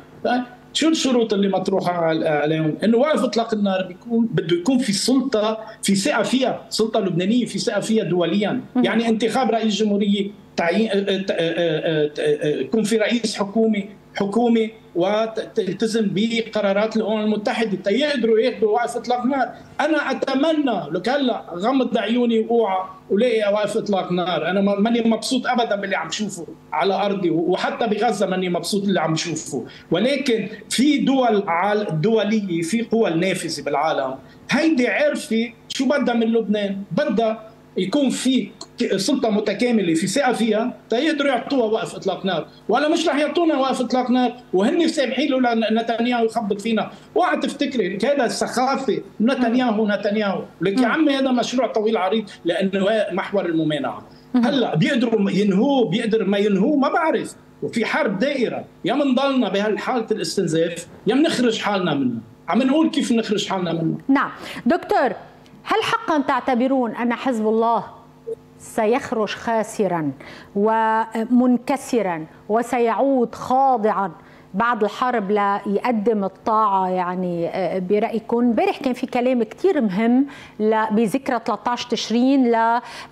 شو الشروط اللي مطروحه عليهم؟ انه وقف اطلاق النار بيكون بده يكون في سلطه، في ثقه فيها، سلطه لبنانيه في ثقه فيها دوليا، يعني انتخاب رئيس جمهوريه، تعيين يكون في رئيس حكومه حكومه وتلتزم بقرارات الامم المتحده تيقدروا ياخذوا وقف اطلاق نار. انا اتمنى لك هلا غمض عيوني واوعى ولاقي وقف اطلاق نار، انا ماني مبسوط ابدا باللي عم بشوفه على ارضي، وحتى بغزه ماني مبسوط اللي عم بشوفه، ولكن في دول دوليه، في قوى نافذه بالعالم هيدي عارفه شو بدها من لبنان، بدها يكون في سلطه متكامله في ثقه فيها تيقدروا يعطوها وقف اطلاق نار، ولا مش رح يعطونا وقف اطلاق نار وهن سامحين له لنتنياهو يخبط فينا. اوعى تفتكري هذا السخافه نتنياهو نتنياهو، لك يا عمي هذا مشروع طويل عريض لانه محور الممانعه، هلا بيقدروا ينهوه، بيقدر ما ينهوه ما بعرف، وفي حرب دائره، يا منضلنا بهالحاله الاستنزاف يا منخرج حالنا منه، عم نقول كيف نخرج حالنا منه. نعم دكتور، هل حقا تعتبرون أن حزب الله سيخرج خاسرا ومنكسرا وسيعود خاضعا بعد الحرب ليقدم الطاعة؟ يعني برأيكم امبارح كان في كلام كتير مهم بذكرى ثلاثة عشر تشرين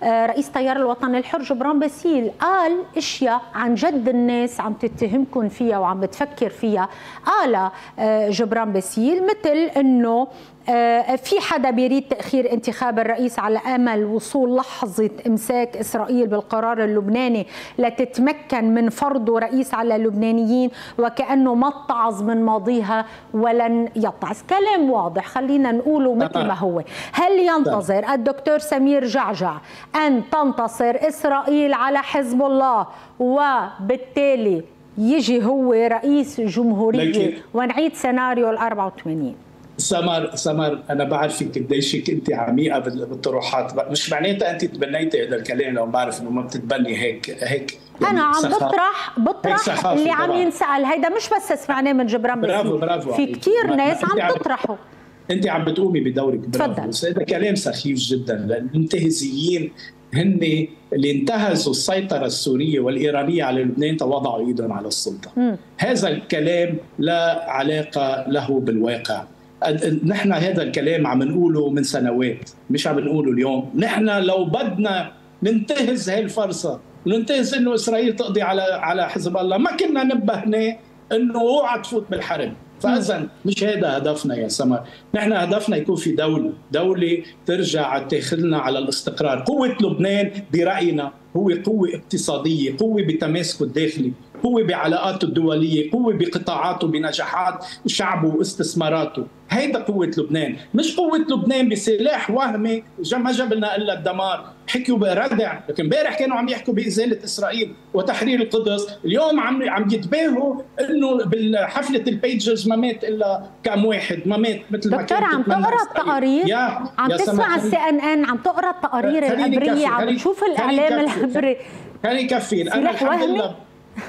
لرئيس تيار الوطن الحر جبران باسيل، قال اشياء عن جد الناس عم تتهمكم فيها وعم بتفكر فيها. قال جبران باسيل مثل انه في حدا بيريد تأخير انتخاب الرئيس على أمل وصول لحظة إمساك إسرائيل بالقرار اللبناني لتتمكن من فرضه رئيس على اللبنانيين، وكأنه ما اتعظ من ماضيها ولن يتعظ. كلام واضح خلينا نقوله مثل ما هو. هل ينتظر الدكتور سمير جعجع أن تنتصر إسرائيل على حزب الله وبالتالي يجي هو رئيس جمهورية ونعيد سيناريو ال أربعة وثمانين؟ سمر سمر انا بعرفك قديش كنت عميقه بالطروحات، مش معناتها انت تبنيتي هذا الكلام، لو بعرف انه ما بتتبني هيك هيك يعني. انا عم بطرح بطرح اللي عم ينسال، هيدا مش بس سمعناه من جبران باسيل، في كثير ناس عم تطرحه. انت عم بتقومي بدورك، تفضل. بس هذا كلام سخيف جدا، لان المنتهزيين هن اللي انتهزوا السيطرة السورية والإيرانية على لبنان ووضعوا ايدهم على السلطة. م. هذا الكلام لا علاقة له بالواقع. نحن هذا الكلام عم نقوله من سنوات، مش عم نقوله اليوم. نحن لو بدنا ننتهز هاي الفرصة وننتهز انه اسرائيل تقضي على على حزب الله ما كنا نبهناه انه اوعى تفوت بالحرب. فاذا مش هذا هدفنا يا سمر، نحن هدفنا يكون في دولة، دولة ترجع تاخذنا على الاستقرار. قوة لبنان برأينا هو قوة اقتصادية، قوة بتماسكه الداخلي، قوة بعلاقاته الدولية، قوة بقطاعاته، بنجاحات شعبه واستثماراته. هيدا قوة لبنان، مش قوة لبنان بسلاح وهمي ما جاب لنا الا الدمار. حكيوا بردع، لكن امبارح كانوا عم يحكوا بإزالة إسرائيل وتحرير القدس، اليوم عم عم يتباهوا إنه بالحفلة البيجز ما مات إلا كم واحد، ما مات مثل ما كان. دكتور عم تقرأ التقارير، عم تسمع السي إن إن، عم تقرأ التقارير العبرية، عم تشوف الإعلام العبري. كان يكفي. أنا الحمد لله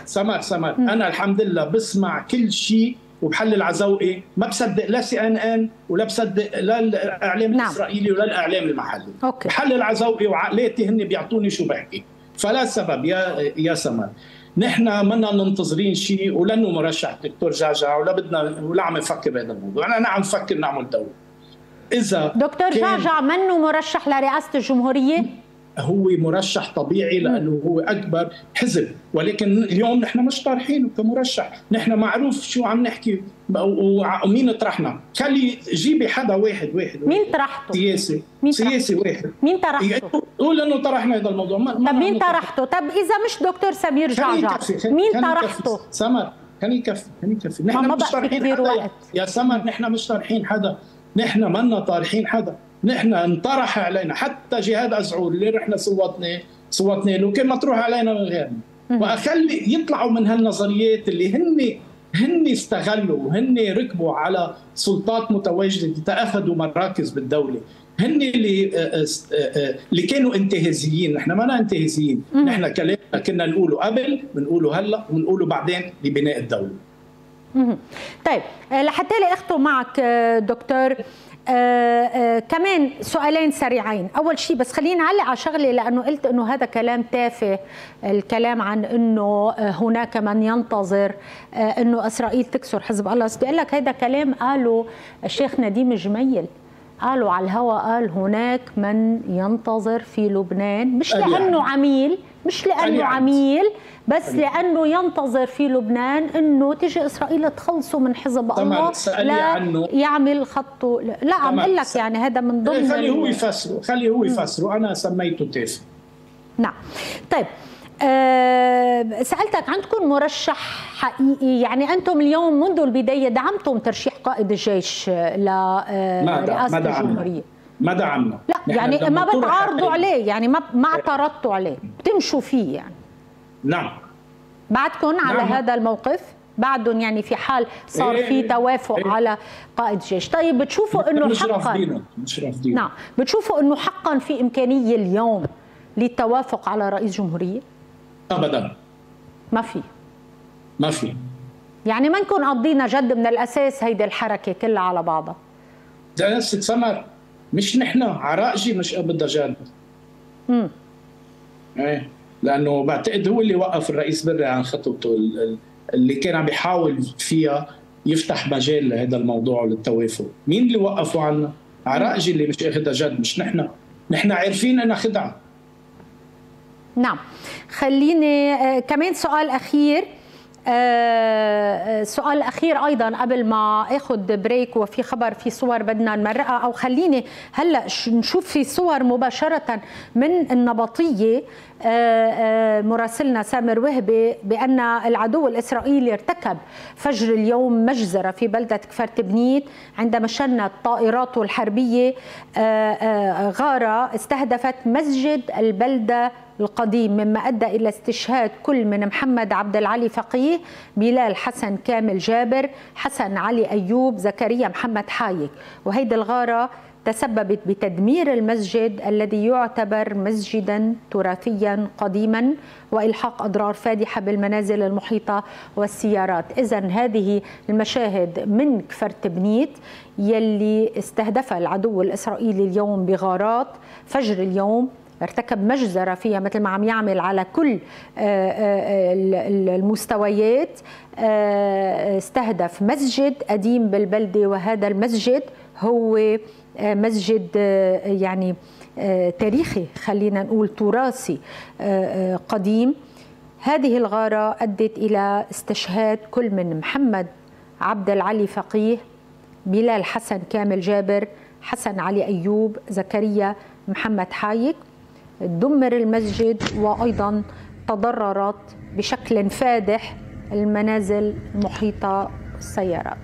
سمر سمر أنا الحمد لله بسمع كل شيء وبحلل على ذوقي، ما بصدق لا سي ان ان ولا بصدق لا الاعلام نعم. الاسرائيلي ولا الاعلام المحلي. أوكي. بحلل على ذوقي وعقلاتي، هن بيعطوني شو بحكي. فلا سبب يا يا سمر، نحن منا منتظرين شيء، ولن مرشح دكتور جعجع، ولا بدنا ولا عم نفكر بهذا الموضوع. انا عم نفكر نعمل دوله. اذا دكتور جعجع منه مرشح لرئاسه الجمهوريه؟ هو مرشح طبيعي لأنه هو أكبر حزب، ولكن اليوم نحن مش طارحينه كمرشح، نحن معروف شو عم نحكي ومين طرحنا. خلي جيبي حدا واحد واحد مين طرحته؟ سياسي مين سياسي واحد مين طرحته؟ قول انه طرحنا هذا الموضوع. طب مين طرحته؟ طب إذا مش دكتور سمير جعجع مين طرحته؟ سمر كان يكفي كان يكفي نحن مش طارحين حدا يا سمر، نحن مش طارحين حدا، نحن منا طارحين حدا، نحن انطرح علينا حتى جهاد أزعور اللي رحنا صوتنا صوتنا له كان مطروح علينا من غيرنا. واخلي يطلعوا من هالنظريات اللي هن هن استغلوا وهن ركبوا على سلطات متواجده تاخذوا مراكز بالدوله، هن اللي اللي كانوا انتهازيين. نحن ما انتهازيين، نحن كلامنا كنا نقوله قبل بنقوله هلا ونقوله بعدين لبناء الدوله. طيب لحتى لي اختم معك دكتور آه آه كمان سؤالين سريعين. أول شيء بس خلينا نعلق على شغلة، لأنه قلت أنه هذا كلام تافه، الكلام عن أنه هناك من ينتظر آه أنه إسرائيل تكسر حزب الله. بس بقول لك هذا كلام قاله الشيخ نديم جميل، قالوا على الهواء، قال هناك من ينتظر في لبنان مش لأنه عميل، مش لأنه عميل بس لأنه ينتظر في لبنان أنه تجي إسرائيل تخلصه من حزب الله لا يعمل خطه. لا عم أقول لك يعني هذا من ضمن خليه هو يفسره خليه هو يفسره أنا سميته تافه. نعم طيب أه سألتك عندكم مرشح حقيقي؟ يعني أنتم اليوم منذ البداية دعمتم ترشيح قائد الجيش لرئاسة الجمهورية؟ ما دعمنا، لا يعني ما بتعارضوا عليه، يعني ما ما اعترضتوا عليه، بتمشوا فيه يعني. نعم بعدكم نعم. على هذا الموقف بعدهم، يعني في حال صار في توافق إيه. على قائد جيش. طيب بتشوفوا انه حقا نعم بتشوفوا انه حقا في إمكانية اليوم للتوافق على رئيس جمهورية؟ ابدا ما في ما في يعني ما نكون قضينا جد من الاساس هيدي الحركه كلها على بعضها. ده ست سمر مش نحن، عراقجي مش بدها جد. امم ايه لانه بعتقد هو اللي وقف الرئيس بري عن خطبته اللي كان عم بيحاول فيها يفتح مجال لهذا الموضوع وللتوافق. مين اللي وقفه عنا؟ عراقجي اللي مش اخذها جد، مش نحن. نحن عارفين انها خدعه. نعم خليني كمان سؤال أخير، سؤال أخير أيضا قبل ما أخذ بريك، وفي خبر في صور بدنا نمرقها أو خليني هلأ نشوف في صور مباشرة من النبطية مراسلنا سامر وهبي بأن العدو الإسرائيلي ارتكب فجر اليوم مجزرة في بلدة كفر تبنيت عندما شنت طائراته الحربية غارة استهدفت مسجد البلدة القديم، مما أدى إلى استشهاد كل من محمد عبد العلي فقيه، بلال حسن كامل جابر، حسن علي أيوب، زكريا محمد حايك. وهيدي الغارة تسببت بتدمير المسجد الذي يعتبر مسجدا تراثيا قديما وإلحاق أضرار فادحة بالمنازل المحيطة والسيارات. إذن هذه المشاهد من كفر تبنيت يلي استهدفها العدو الإسرائيلي اليوم بغارات فجر اليوم، ارتكب مجزرة فيها مثل ما عم يعمل على كل المستويات، استهدف مسجد قديم بالبلدة، وهذا المسجد هو مسجد يعني تاريخي خلينا نقول تراثي قديم. هذه الغارة أدت إلى استشهاد كل من محمد عبد العلي فقيه، بلال حسن كامل جابر، حسن علي أيوب، زكريا محمد حايك. دمر المسجد وأيضا تضررت بشكل فادح المنازل المحيطة والسيارات.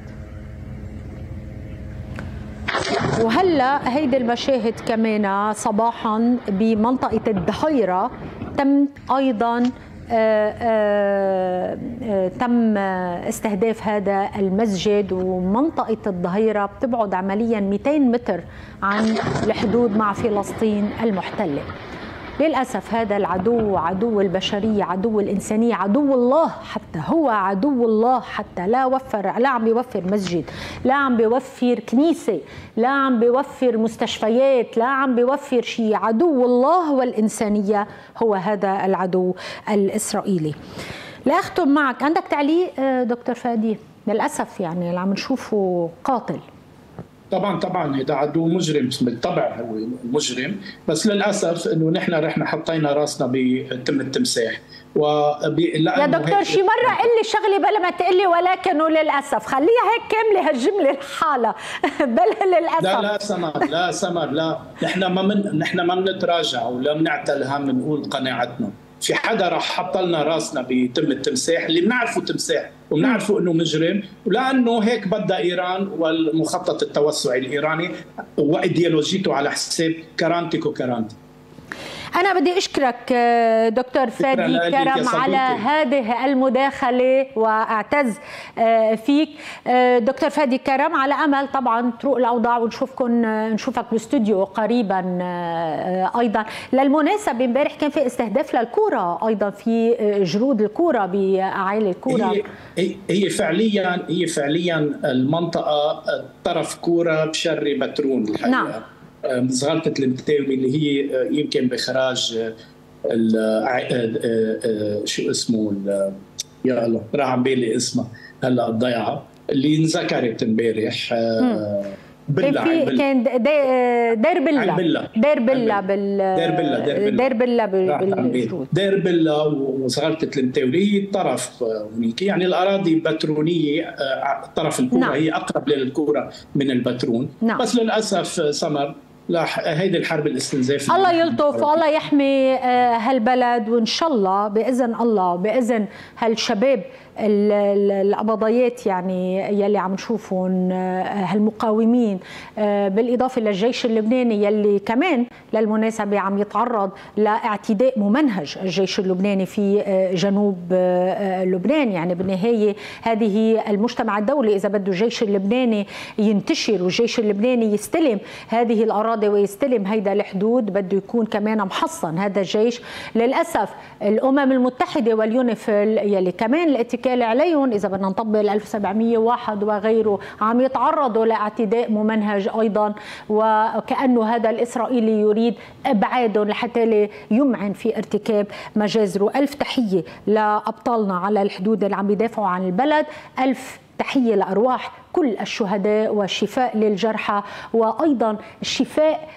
وهلأ هيدي المشاهد كمان صباحا بمنطقة الضحية تم أيضا آآ آآ تم استهداف هذا المسجد، ومنطقة الضهيرة بتبعد عمليا مئتين متر عن الحدود مع فلسطين المحتلة. للأسف هذا العدو، عدو البشرية، عدو الإنسانية، عدو الله حتى، هو عدو الله حتى، لا وفر لا عم بيوفر مسجد، لا عم بيوفر كنيسة، لا عم بيوفر مستشفيات، لا عم بيوفر شيء، عدو الله والإنسانية هو هذا العدو الإسرائيلي. لأختم معك، عندك تعليق دكتور فادي؟ للأسف يعني اللي عم نشوفه قاتل. طبعا طبعا هذا عدو مجرم بالطبع، هو مجرم، بس للاسف انه نحن رحنا حطينا راسنا بتم التمساح. يا دكتور شي مره قل لي شغله بلا ما تقول لي ولكنه للاسف، خليها هيك كامله هالجمله الحاله بلا للاسف. لا لا سمر، لا سمر، لا نحن ما من نحن ما بنتراجع ولا بنعتل هم، بنقول قناعتنا. في حدا راح حط لنا راسنا بتم التمساح اللي بنعرفه تمساح وبنعرفه انه مجرم، ولانه هيك بدها ايران والمخطط التوسعي الايراني وايديولوجيته على حساب كرامتك وكرامتي. أنا بدي أشكرك دكتور فادي كرم على هذه المداخلة وأعتز فيك. دكتور فادي كرم، على أمل طبعا تروق الأوضاع ونشوفكم نشوفك باستوديو قريبا أيضا. للمناسبة امبارح كان في استهداف للكورة أيضا، في جرود الكورة بأعالي الكورة. هي, هي فعليا هي فعليا المنطقة طرف كورة بشر بترون الحقيقة. نعم. مزغلطة المتاوي اللي هي يمكن بإخراج شو اسمه، يا الله راح عم بالي اسمها هلا، الضيعة اللي انذكرت امبارح، بلا كان دير بلا دير بلا دير بلا دير بلا بالجرود دير بلا وصغرة المتاولي طرف هنيك، يعني الاراضي البترونيه طرف الكره. نعم. هي اقرب للكره من البترون. نعم. بس للاسف سمر هيدي الحرب الاستنزافيه. الله يلطف والله يحمي هالبلد، وان شاء الله باذن الله باذن هالشباب القبضيات يعني يلي عم نشوفهم، هالمقاومين، بالاضافه للجيش اللبناني يلي كمان للمناسبه عم يتعرض لاعتداء ممنهج الجيش اللبناني في جنوب لبنان. يعني بالنهايه هذه المجتمع الدولي اذا بده الجيش اللبناني ينتشر والجيش اللبناني يستلم هذه الاراضي ويستلم هيدا الحدود بده يكون كمان محصن هذا الجيش. للاسف الامم المتحده واليونيفيل يلي كمان الاتكال عليهم اذا بدنا نطبق ألف وسبعمئة وواحد وغيره عم يتعرضوا لاعتداء ممنهج ايضا، وكانه هذا الاسرائيلي يريد ابعادهم لحتى لا يمعن في ارتكاب مجازره. الف تحيه لابطالنا على الحدود اللي عم يدافعوا عن البلد، الف تحيه لارواح كل الشهداء والشفاء للجرحى، وايضا شفاء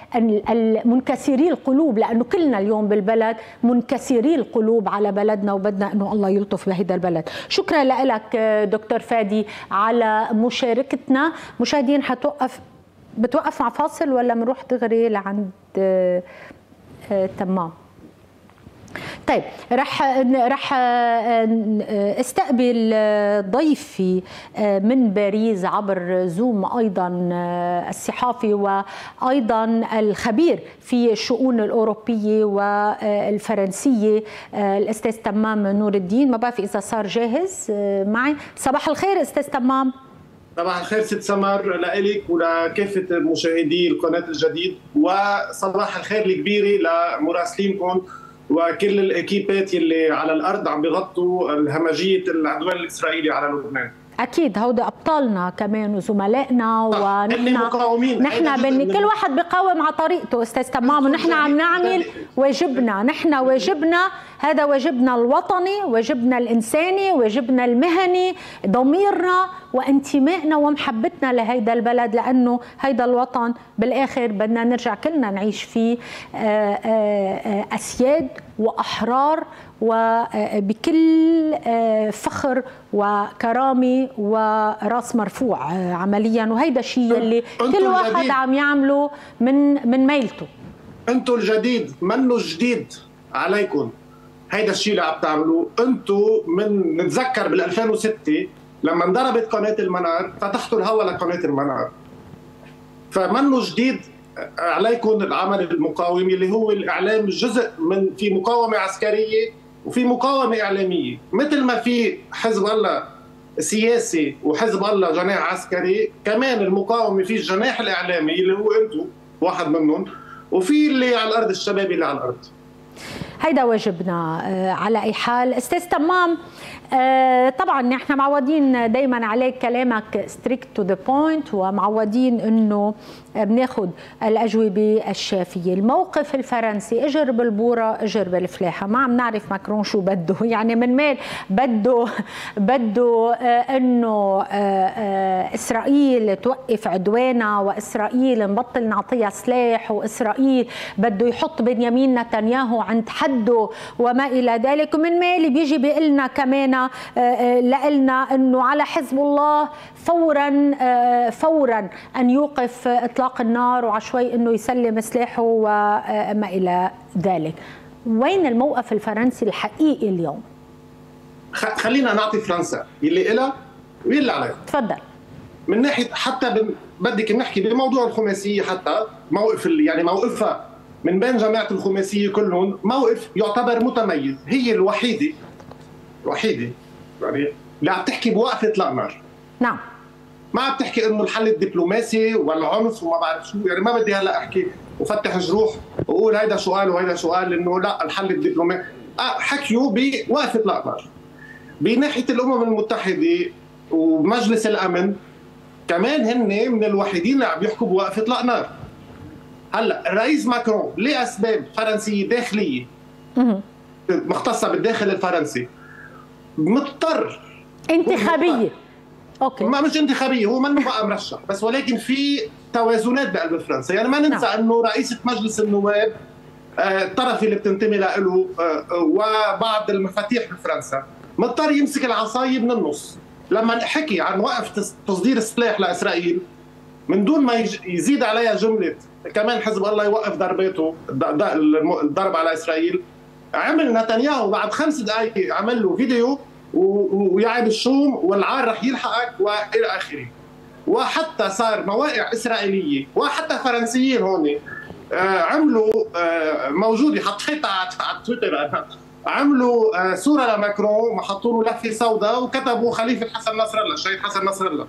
المنكسري القلوب، لانه كلنا اليوم بالبلد منكسري القلوب على بلدنا وبدنا انه الله يلطف بهذا البلد. شكرا لك دكتور فادي على مشاركتنا. مشاهدين حتوقف بتوقف مع فاصل ولا بنروح دغري لعند تمام؟ طيب رح رح استقبل ضيفي من باريس عبر زوم ايضا، الصحافي وايضا الخبير في الشؤون الاوروبيه والفرنسيه الاستاذ تمام نور الدين. ما بعرف اذا صار جاهز معي. صباح الخير استاذ تمام. صباح الخير ست سمر لإلك ولكافة مشاهدي القناه الجديد، وصباح الخير الكبير لمراسلينكم وكل الاكيبات اللي على الارض عم بيغطوا الهمجيه العدوان الاسرائيلي على لبنان. اكيد هودا ابطالنا كمان وزملائنا، ونحن مقاومين، نحن بن... كل واحد بيقاوم على طريقته استاذ تمام، ونحن عم نعمل واجبنا، نحن واجبنا هذا واجبنا الوطني، واجبنا الانساني، واجبنا المهني، ضميرنا وانتمائنا ومحبتنا لهيدا البلد، لانه هيدا الوطن بالاخر بدنا نرجع كلنا نعيش فيه اسياد واحرار وبكل فخر وكرامه وراس مرفوع عمليا، وهيدا الشيء اللي كل واحد عم يعمله من من ميلته. انتم الجديد منو الجديد عليكم، هيدا الشيء اللي عم تعملوه انتم. من نتذكر بال ألفين وستة لما انضربت قناه المنار فتحتوا الهواء لقناه المنار، فمنو جديد عليكم العمل المقاوم اللي هو الاعلام جزء من، في مقاومه عسكريه وفي مقاومه اعلاميه، مثل ما في حزب الله سياسي وحزب الله جناح عسكري، كمان المقاومه في الجناح الاعلامي اللي هو انتم واحد منهم، وفي اللي على الارض الشباب اللي على الارض. هيدا واجبنا على اي حال. استاذ تمام طبعا نحن معودين دائما عليك كلامك ستريكت تو ذا بوينت، ومعودين انه بناخد الأجوبة الشافية. الموقف الفرنسي اجر بالبورة اجر بالفلاحة، ما عم نعرف ماكرون شو بده، يعني من مال بده بده انه إسرائيل توقف عدوانها وإسرائيل نبطل نعطيها سلاح وإسرائيل بده يحط بنيامين نتنياهو عند حده وما إلى ذلك. ومن مال بيجي بيقلنا كمان لقلنا انه على حزب الله فورا فورا ان يوقف اطلاق النار وعشوائي انه يسلم سلاحه وما الى ذلك. وين الموقف الفرنسي الحقيقي اليوم؟ خلينا نعطي فرنسا اللي إلها واللي عليها. تفضل. من ناحيه حتى بدك نحكي بموضوع الخماسيه، حتى موقف يعني موقفها من بين جماعه الخماسيه كلهم موقف يعتبر متميز، هي الوحيده الوحيده يعني اللي عم تحكي بوقف اطلاق نار. نعم. ما عم تحكي انه الحل الدبلوماسي والعنف وما بعرف شو، يعني ما بدي هلا احكي وفتح جروح واقول هيدا سؤال وهيدا سؤال انه لا الحل الدبلوماسي، حكيوا بوقف اطلاق نار. بناحيه الامم المتحده ومجلس الامن كمان هن من الوحيدين اللي عم يحكوا بوقف اطلاق نار. هلا الرئيس ماكرون لاسباب فرنسيه داخليه مختصه بالداخل الفرنسي مضطر انتخابيه، اوكي ما مش انتخابيه، هو منه بقى مرشح بس، ولكن في توازنات بقلب فرنسا. يعني ما ننسى نعم. انه رئيسه مجلس النواب الطرف اللي بتنتمي له وبعض المفاتيح بفرنسا مضطر يمسك العصايه من النص لما حكي عن وقف تصدير السلاح لاسرائيل من دون ما يزيد عليها جمله كمان حزب الله يوقف ضرباته الضرب على اسرائيل. عمل نتنياهو بعد خمس دقائق عمل له فيديو ويعيد الشوم والعار رح يلحقك والى اخره، وحتى صار مواقع اسرائيليه وحتى فرنسيين هون عملوا موجوده حطيتها على تويتر انا، عملوا صوره لماكرون وحطوا له لفه سوداء وكتبوا خليفه حسن نصرالله الشهيد حسن نصرالله.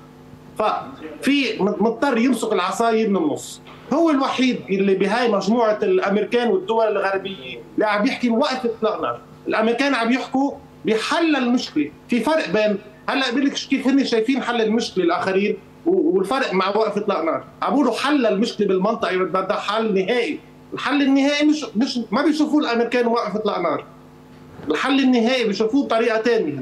ففي مضطر يمسك العصايه من النص، هو الوحيد اللي بهاي مجموعه الامريكان والدول الغربيه اللي عم يحكي وقف اطلاق نار. الامريكان عم يحكوا بحل المشكله، في فرق بين هلا بقول لك كيف هن شايفين حل المشكله الاخرين والفرق مع وقف اطلاق نار، عم بيقولوا حل المشكله بالمنطقه بدها حل نهائي، الحل النهائي مش مش ما بيشوفوه الامريكان وقف اطلاق نار. الحل النهائي بيشوفوه بطريقه ثانيه.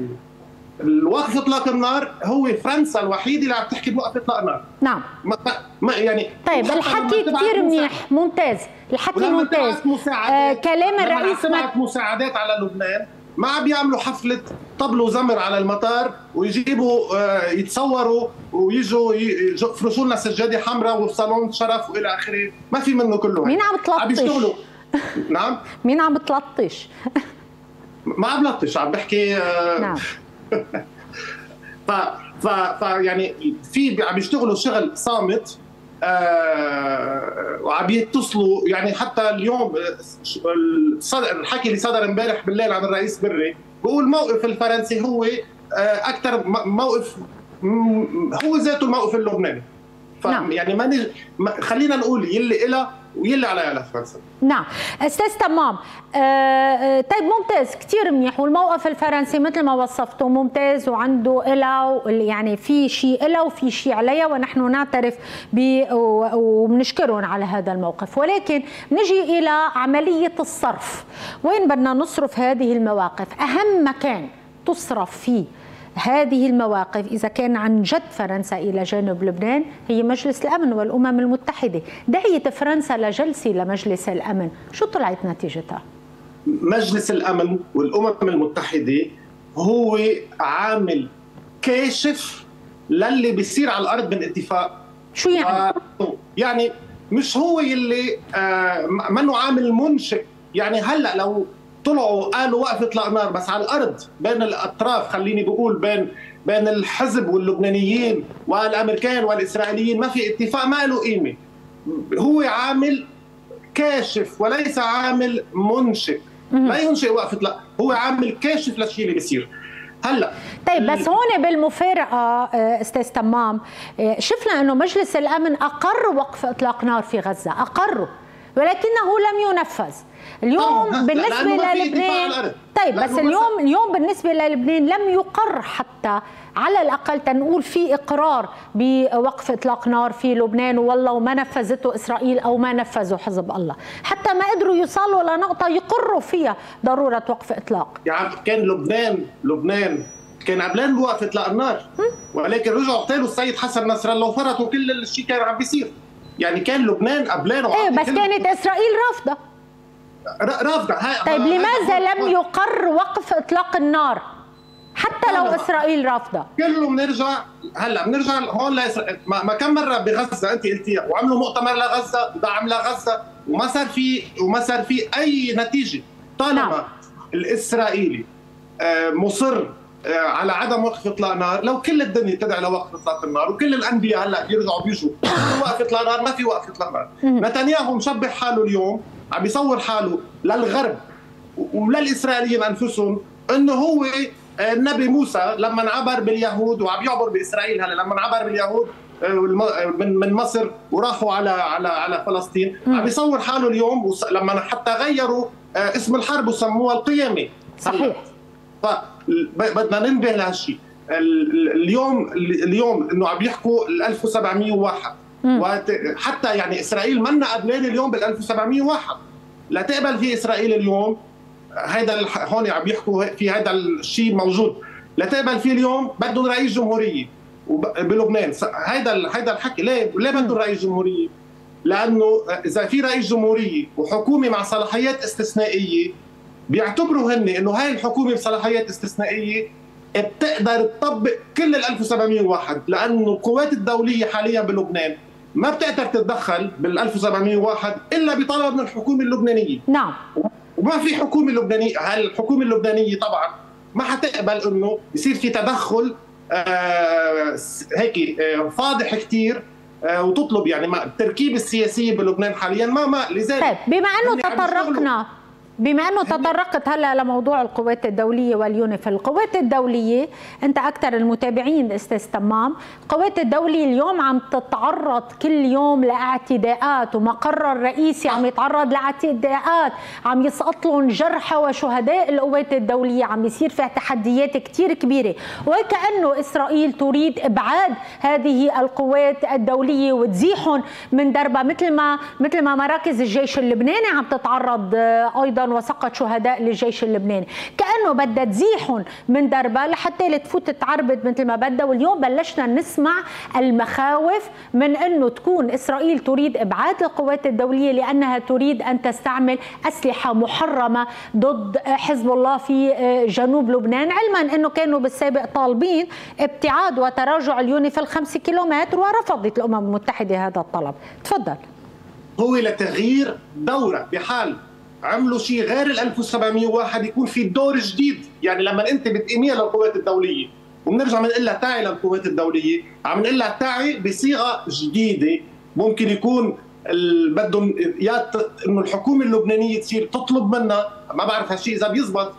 الوقف اطلاق النار هو فرنسا الوحيده اللي عم تحكي بوقف اطلاق نار. نعم. ما ما يعني طيب الحكي كثير منيح، ممتاز، الحكي ممتاز. آه كلام الرئيس لما تبعت مساعدات على لبنان ما عم بيعملوا حفله طبل وزمر على المطار ويجيبوا آه يتصوروا ويجوا يفرشوا لنا سجاده حمراء وصالون شرف والى اخره، ما في منه كله. مين عم تلطش؟ عم يشتغلوا. نعم. مين عم بتلطش؟ ما عم بلطش، عم بحكي آه نعم. ف ف ف يعني في عم يشتغلوا شغل صامت آه وعم يتصلوا. يعني حتى اليوم الحكي اللي صدر امبارح بالليل عن الرئيس بري بيقول موقف الفرنسي هو آه اكثر موقف هو ذاته الموقف اللبناني. ف نعم. يعني ما نج... خلينا نقول يلي إلها ويلي عليها لفرنسا. نعم استاذ تمام آه، طيب ممتاز كثير منيح، والموقف الفرنسي مثل ما وصفته ممتاز وعنده إلها، يعني في شيء إلها وفي شيء عليها ونحن نعترف ب وبنشكرهم على هذا الموقف. ولكن نجي إلى عملية الصرف، وين بدنا نصرف هذه المواقف؟ أهم مكان تصرف فيه هذه المواقف إذا كان عن جد فرنسا إلى جنوب لبنان هي مجلس الأمن والأمم المتحدة. دعيت فرنسا لجلسة لمجلس الأمن، شو طلعت نتيجتها؟ مجلس الأمن والأمم المتحدة هو عامل كاشف للي بيصير على الأرض من اتفاق. شو يعني؟ يعني مش هو اللي منه عامل منشئ. يعني هلأ لو طلعوا قالوا وقف اطلاق نار بس على الارض بين الاطراف، خليني بقول بين بين الحزب واللبنانيين والامريكان والاسرائيليين ما في اتفاق، ما له قيمه. هو عامل كاشف وليس عامل منشئ، لا ينشئ وقف اطلاق، هو عامل كاشف للشيء اللي بيصير هلا. طيب بس هون بالمفارقه استاذ تمام شفنا انه مجلس الامن اقر وقف اطلاق نار في غزه، اقروا ولكنه لم ينفذ. اليوم بالنسبة للبنان طيب بس اليوم اليوم بالنسبة للبنان لم يقر حتى على الأقل تنقول في إقرار بوقف إطلاق نار في لبنان والله وما نفذته إسرائيل أو ما نفذه حزب الله، حتى ما قدروا يوصلوا لنقطة يقروا فيها ضرورة وقف إطلاق. يعني كان لبنان لبنان كان قبلان بوقف إطلاق النار، ولكن رجعوا اغتالوا السيد حسن نصرالله وفرطوا كل الشيء كان عم بيصير. يعني كان لبنان قبلان ايه بس كانت إسرائيل رافضة رافضة. طيب لماذا لم يقر وقف إطلاق النار حتى لو إسرائيل رافضة؟ كله بنرجع هلا بنرجع هون لإسرائيل. ما كم مرة بغزة أنت قلتيها وعملوا مؤتمر لغزة ودعم لغزة وما صار في وما صار في أي نتيجة. طالما نعم. الإسرائيلي مصر على عدم وقف اطلاق نار، لو كل الدنيا تدعي لوقف اطلاق النار وكل الانبياء هلا بيرجعوا بيجوا وقف اطلاق نار، ما في وقف اطلاق نار. نتنياهو مشبه حاله اليوم، عم يصور حاله للغرب وللاسرائيليين انفسهم انه هو النبي موسى لما عبر باليهود وعم يعبر باسرائيل. هلا لما عبر باليهود من من مصر وراحوا على على على فلسطين، عم يصور حاله اليوم لما حتى غيروا اسم الحرب وسموها القيامه. صحيح. بدنا ننبه لهالشيء. اليوم اليوم انه عم يحكوا ال ألف وسبعمئة وواحد وحتى يعني اسرائيل منا قبلان اليوم بال ألف وسبعمئة وواحد. لا تقبل في اسرائيل اليوم هيدا هون عم يحكوا في هيدا الشيء موجود، لا تقبل فيه اليوم بدهم رئيس جمهوريه بلبنان. هيدا هيدا الحكي ليه ليه بدهم رئيس جمهوريه؟ لانه اذا في رئيس جمهوريه وحكومه مع صلاحيات استثنائيه بيعتبروا هن انه هاي الحكومه بصلاحيات استثنائيه بتقدر تطبق كل ال ألف وسبعمئة وواحد، لانه القوات الدوليه حاليا بلبنان ما بتقدر تتدخل بال ألف وسبعمئة وواحد الا بطلب من الحكومه اللبنانيه. نعم. وما في حكومه لبنانيه، هالحكومه اللبنانيه طبعا ما حتقبل انه يصير في تدخل آه هيك آه فاضح كثير وتطلب يعني التركيبه السياسيه بلبنان حاليا ما ما لذلك. طيب بما انه تطرقنا بما أنه تطرقت هلا لموضوع القوات الدولية واليونيف، القوات الدولية أنت أكثر المتابعين أستاذ تمام، القوات الدولية اليوم عم تتعرض كل يوم لاعتداءات ومقر الرئيسي عم يتعرض لاعتداءات، عم يسقط لهم جرحى وشهداء القوات الدولية، عم يصير فيها تحديات كثير كبيرة، وكأنه إسرائيل تريد إبعاد هذه القوات الدولية وتزيحهم من دربها، مثل ما مثل ما مراكز الجيش اللبناني عم تتعرض أيضا وسقط شهداء للجيش اللبناني، كأنه بدها تزيحهم من دربها لحتى لتفوت تعربد مثل ما بدها. واليوم بلشنا نسمع المخاوف من انه تكون اسرائيل تريد ابعاد القوات الدوليه لانها تريد ان تستعمل اسلحه محرمه ضد حزب الله في جنوب لبنان، علما انه كانوا بالسابق طالبين ابتعاد وتراجع اليونيف الخمسة كيلومتر ورفضت الامم المتحده هذا الطلب. تفضل. هو لتغيير دوره، بحال عملوا شيء غير ال ألف وسبعمئة وواحد يكون في دور جديد. يعني لما انت بتقيميها للقوات الدوليه وبنرجع بنقول لها تعي للقوات الدوليه، عم نقول لها تعي بصيغه جديده ممكن يكون بدهم يا انه الحكومه اللبنانيه تصير تطلب منها، ما بعرف هالشيء اذا بيزبط،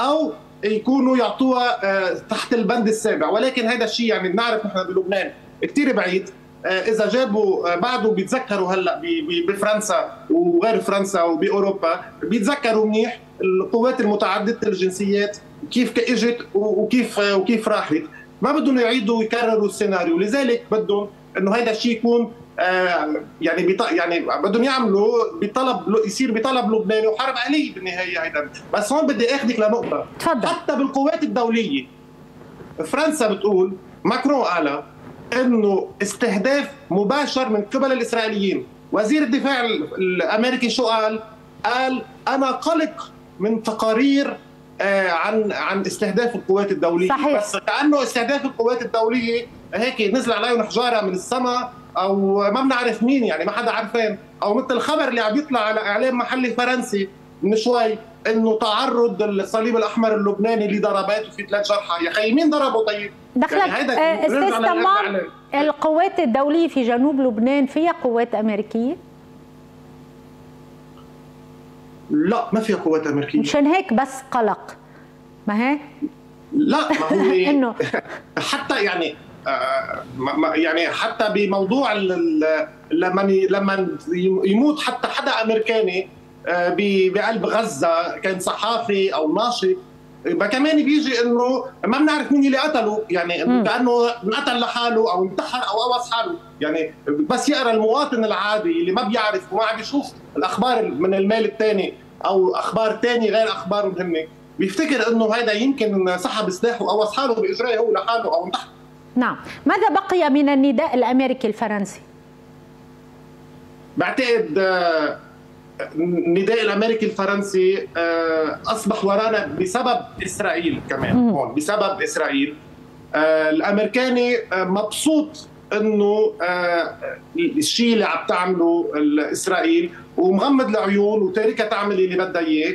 او يكونوا يعطوها تحت البند السابع. ولكن هذا الشيء يعني بنعرف نحن بلبنان كثير بعيد. إذا جابوا بعده بيتذكروا هلا بفرنسا وغير فرنسا وبأوروبا بيتذكروا منيح القوات المتعددة الجنسيات كيف اجت وكيف وكيف راحت. ما بدهم يعيدوا يكرروا السيناريو، لذلك بدهم انه هذا الشيء يكون يعني يعني بدهم يعملوا بطلب يصير بطلب لبناني وحرب آلية بالنهاية. هيدا بس هون بدي اخذك لنقطة. تفضل. حتى بالقوات الدولية فرنسا بتقول، ماكرون قالها انه استهداف مباشر من قبل الاسرائيليين. وزير الدفاع الامريكي شو قال؟ قال انا قلق من تقارير عن عن استهداف القوات الدوليه. صحيح. بس كانه استهداف القوات الدوليه هيك نزل عليهم حجاره من السماء او ما بنعرف مين، يعني ما حدا عارفين، او مثل الخبر اللي عم يطلع على اعلام محلي فرنسي من شوي انه تعرض الصليب الاحمر اللبناني لضربات وفي ثلاث جرحى. يا اخي مين ضربه طيب؟ دخلك يعني استاذ تمام، القوات الدوليه في جنوب لبنان فيها قوات امريكيه؟ لا ما فيها قوات امريكيه، مشان هيك بس قلق. ما هي؟ لا ما هو انه حتى يعني يعني حتى بموضوع لما لما يموت حتى حدا امريكاني بقلب غزه، كان صحافي او ناشط، ما كمان بيجي انه ما بنعرف مين اللي قتله، يعني انه كانه انقتل لحاله او انتحر او قوص حاله، يعني بس يقرا المواطن العادي اللي ما بيعرف وما عم بيشوف الاخبار من المال الثاني او اخبار ثانيه غير اخبارهم هن، بيفتكر انه هذا يمكن سحب سلاحه وقوص حاله باجرائه هو لحاله او انتحر. نعم، ماذا بقي من النداء الامريكي الفرنسي؟ بعتقد النداء الامريكي الفرنسي اصبح ورانا بسبب اسرائيل كمان هون، بسبب اسرائيل. الامريكاني مبسوط انه الشيء اللي عم تعمله اسرائيل ومغمض العيون وتاركها تعمل اللي بدها اياه.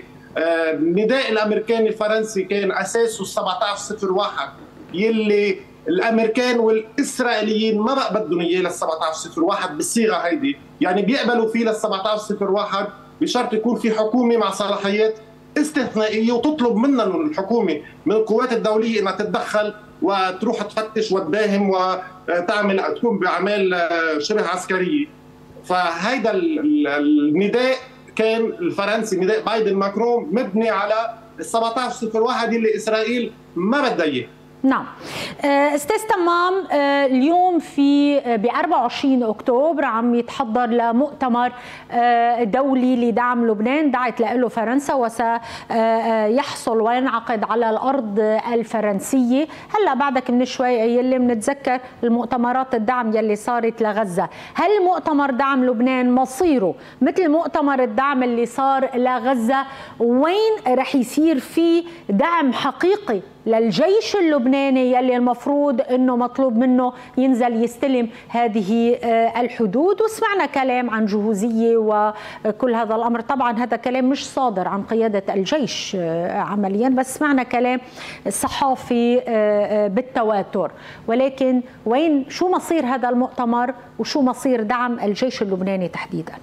النداء الامريكاني الفرنسي كان اساسه سبعطعش صفر واحد يلي الامريكان والاسرائيليين ما بقى بدهم اياه لل سبعطعش صفر واحد بالصيغه هيدي، يعني بيقبلوا فيه لل سبعطعش صفر واحد بشرط يكون في حكومه مع صلاحيات استثنائيه وتطلب منا الحكومه من القوات الدوليه انها تتدخل وتروح تفتش وتداهم وتعمل تقوم باعمال شبه عسكريه. فهيدا النداء كان الفرنسي، نداء بايدن ماكرون، مبني على ال سبعطعش صفر واحد اللي اسرائيل ما بدها اياه. نعم. استاذ تمام، اليوم في ب أربعة وعشرين أكتوبر عم يتحضر لمؤتمر دولي لدعم لبنان دعت له فرنسا، وسيحصل وينعقد على الارض الفرنسيه. هلا بعدك من شوي يلي بنتذكر المؤتمرات الدعم يلي صارت لغزه، هل مؤتمر دعم لبنان مصيره مثل مؤتمر الدعم اللي صار لغزه؟ وين رح يصير في دعم حقيقي للجيش اللبناني يلي المفروض انه مطلوب منه ينزل يستلم هذه الحدود؟ وسمعنا كلام عن جهوزيه وكل هذا الامر، طبعا هذا كلام مش صادر عن قياده الجيش عمليا، بس سمعنا كلام الصحافي بالتواتر. ولكن وين، شو مصير هذا المؤتمر وشو مصير دعم الجيش اللبناني تحديدا؟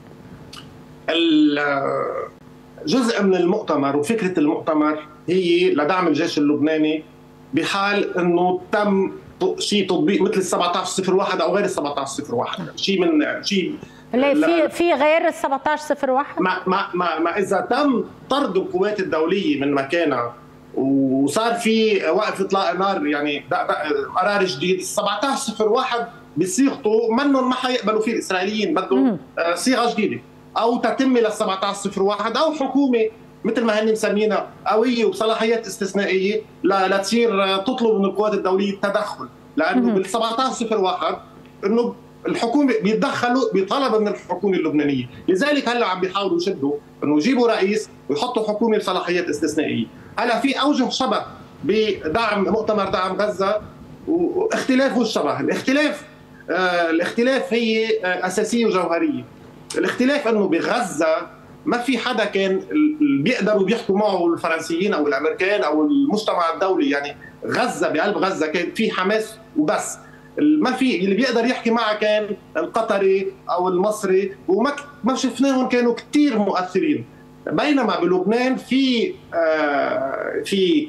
جزء من المؤتمر وفكرة المؤتمر هي لدعم الجيش اللبناني بحال انه تم شيء تطبيق مثل سبعطعش صفر واحد او غير سبعطعش صفر واحد، شيء من شيء لا في في غير سبعطعش صفر واحد. ما, ما ما ما اذا تم طرد القوات الدوليه من مكانها وصار في وقف اطلاق نار، يعني قرار جديد، سبعطعش صفر واحد بصيغته منهم ما حيقبلوا فيه الاسرائيليين، بدهم صيغه جديده او تتم لل سبعطعش صفر واحد او حكومه مثل ما هن مسمينها قويه وبصلاحيات استثنائيه لتصير تطلب من القوات الدوليه التدخل، لانه بال سبعطعش صفر واحد انه الحكومه بيتدخلوا بطلب من الحكومه اللبنانيه، لذلك هلا عم بيحاولوا يشدوا انه يجيبوا رئيس ويحطوا حكومه بصلاحيات استثنائيه. هلا في اوجه شبه بدعم مؤتمر دعم غزه واختلافه الشبه، الاختلاف آه الاختلاف هي آه اساسيه وجوهريه. الاختلاف انه بغزه ما في حدا كان بيقدروا بيحكوا معه الفرنسيين او الامريكان او المجتمع الدولي، يعني غزه بقلب غزه كان في حماس وبس، ما في اللي بيقدر يحكي معه كان القطري او المصري، وما ما شفناهم كانوا كثير مؤثرين. بينما بلبنان في آه في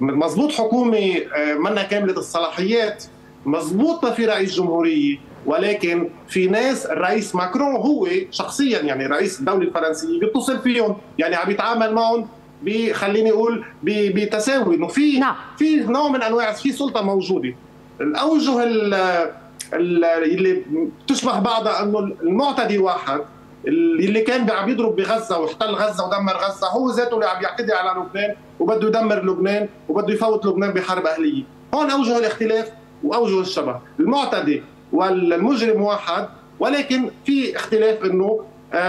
مضبوط حكومه آه منا كامله الصلاحيات، مضبوط ما في رئيس جمهوريه، ولكن في ناس الرئيس ماكرون هو شخصيا يعني رئيس الدولة الفرنسية بيتصل فيهم، يعني عم يتعامل معهم بخليني اقول بتساوي، انه في في نوع من انواع في سلطة موجودة. الاوجه اللي بتشبه بعضها انه المعتدي واحد، اللي كان عم يضرب بغزة واحتل غزة ودمر غزة هو ذاته اللي عم يعتدي على لبنان وبده يدمر لبنان وبده يفوت لبنان بحرب اهلية. هون اوجه الاختلاف واوجه الشبه، المعتدي والمجرم واحد، ولكن في اختلاف انه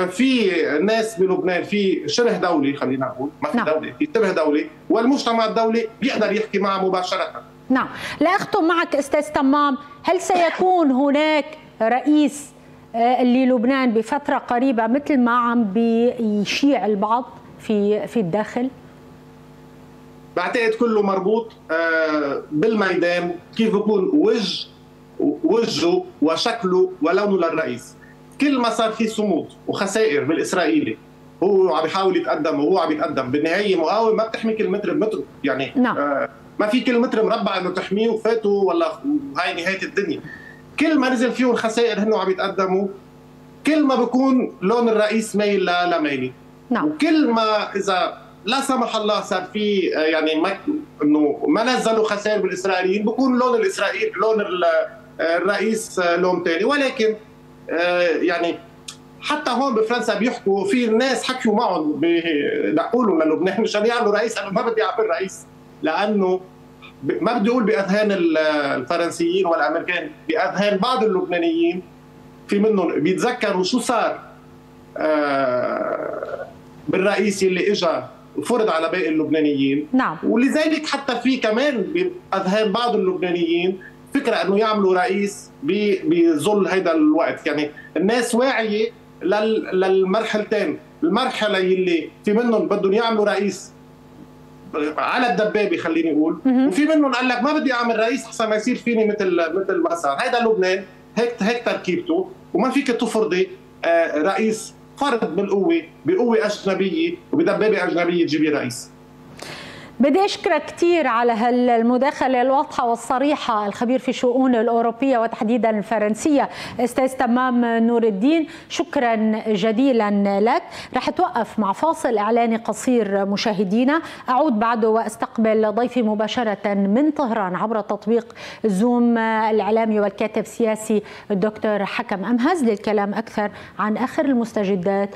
في ناس بلبنان في شبه دولي، خلينا نقول ما في دوله، في شبه دولي، والمجتمع الدولي بيقدر يحكي معه مباشره. نعم، لأختم معك استاذ تمام، هل سيكون هناك رئيس للبنان بفتره قريبه مثل ما عم بيشيع البعض في في الداخل؟ بعتقد كله مربوط بالميدان، كيف بكون وجه وجهه وشكله ولونه للرئيس. كل ما صار في صمود وخسائر بالاسرائيلي هو عم بيحاول يتقدم وهو عم يتقدم، بالنهايه مقاومه ما بتحمي كلمتر بمتر، يعني نعم. آه ما في كيلومتر مربع انه تحميه وفاتوا ولا هاي نهايه الدنيا. كل ما نزل فيهم الخسائر هن عم يتقدموا، كل ما بكون لون الرئيس ميل لميلي. نعم. وكل ما اذا لا سمح الله صار في يعني ما انه ما نزلوا خسائر بالاسرائيليين، بكون لون الاسرائيل لون الرئيس لون ثاني. ولكن يعني حتى هون بفرنسا بيحكوا في ناس حكوا معهم دقوا لهم للبنان مشان يعملوا رئيس، انا ما بدي اعمل رئيس لانه ما بدي اقول باذهان الفرنسيين والامريكان، باذهان بعض اللبنانيين في منهم بيتذكروا شو صار بالرئيس اللي اجى وفرض على باقي اللبنانيين. نعم. ولذلك حتى في كمان باذهان بعض اللبنانيين فكره انه يعملوا رئيس بظل هذا الوقت، يعني الناس واعيه للمرحلتين، المرحله اللي في منهم بدهم يعملوا رئيس على الدبابه خليني اقول، وفي منهم قال لك ما بدي اعمل رئيس حتى ما يصير فيني مثل مثل ما صار، هذا لبنان هيك هيك تركيبته، وما فيك تفرضي رئيس فرض بالقوه بقوه اجنبيه وبدبابه اجنبيه تجيبي رئيس. بدي أشكرك كثير على هالمداخلة الواضحة والصريحة، الخبير في الشؤون الأوروبية وتحديدا الفرنسية أستاذ تمام نور الدين، شكرا جزيلا لك. رح أتوقف مع فاصل إعلاني قصير مشاهدينا، أعود بعده وأستقبل ضيفي مباشرة من طهران عبر تطبيق زوم الإعلامي والكاتب السياسي الدكتور حكم أمهز للكلام أكثر عن آخر المستجدات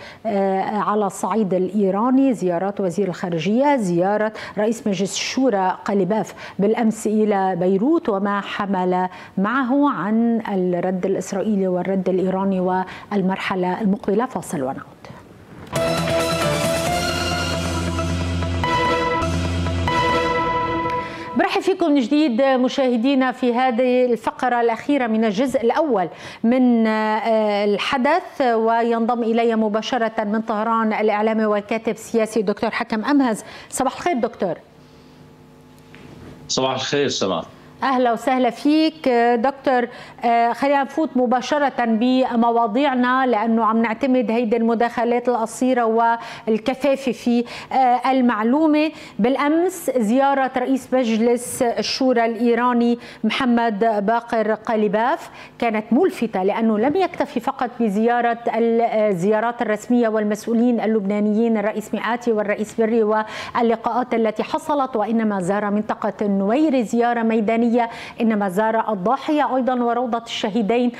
على الصعيد الإيراني، زيارات وزير الخارجية، زيارة رئيس مجلس الشورى قليباف بالأمس إلى بيروت وما حمل معه عن الرد الإسرائيلي والرد الإيراني والمرحلة المقبلة. فاصل ونعود. برحب فيكم من جديد مشاهدينا في هذه الفقرة الأخيرة من الجزء الأول من الحدث، وينضم إلي مباشرة من طهران الإعلامي والكاتب السياسي الدكتور حكم أمهز. صباح الخير دكتور. صباح الخير سماح. أهلا وسهلا فيك دكتور. خلينا نفوت مباشرة بمواضيعنا لأنه عم نعتمد هيدي المداخلات القصيرة والكثافة في المعلومة. بالأمس زيارة رئيس مجلس الشورى الإيراني محمد باقر قليباف كانت ملفتة لأنه لم يكتفي فقط بزيارة الزيارات الرسمية والمسؤولين اللبنانيين الرئيس مئاتي والرئيس بري واللقاءات التي حصلت، وإنما زار منطقة النوير زيارة ميدانية، إنما زار الضاحية أيضا وروضة الشهيدين،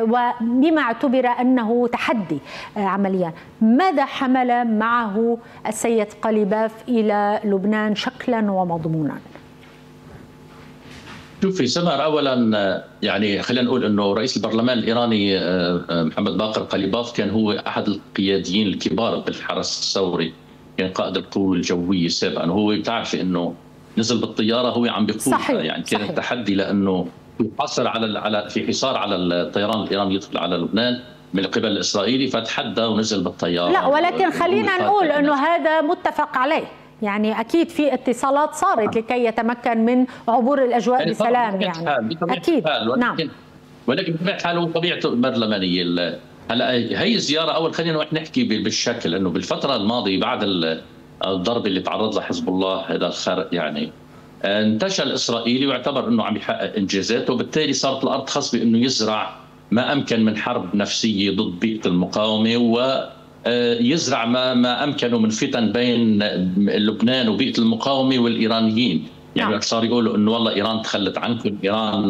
وبما اعتبر أنه تحدي عمليا. ماذا حمل معه السيد قليباف إلى لبنان شكلا ومضمونا؟ شوفي سمر، أولا يعني خلينا نقول أنه رئيس البرلمان الإيراني محمد باقر قليباف كان هو أحد القياديين الكبار بالحرس الثوري، كان قائد القوة الجوية سابقا، وهو بتعرف أنه نزل بالطياره هو عم بيقود، يعني كان تحدي لانه في حصر على على في حصار على الطيران الايراني يدخل على لبنان من قبل الاسرائيلي، فتحدى ونزل بالطياره. لا ولكن خلينا نقول انه هذا متفق عليه، يعني اكيد في اتصالات صارت لكي يتمكن من عبور الاجواء يعني بسلام، يعني اكيد. نعم. ولكن بطبيعه حاله طبيعته البرلمانيه. هلا هي الزياره اول خلينا نحكي بالشكل، انه بالفتره الماضيه بعد ال الضربه اللي تعرض لها حزب الله هذا الخرق، يعني انتشى الاسرائيلي واعتبر انه عم يحقق انجازاته، وبالتالي صارت الارض خصبه انه يزرع ما امكن من حرب نفسيه ضد بيئه المقاومه، ويزرع ما ما امكنه من فتن بين لبنان وبيئه المقاومه والايرانيين، يعني صار يقولوا انه والله ايران تخلت عنكم، ايران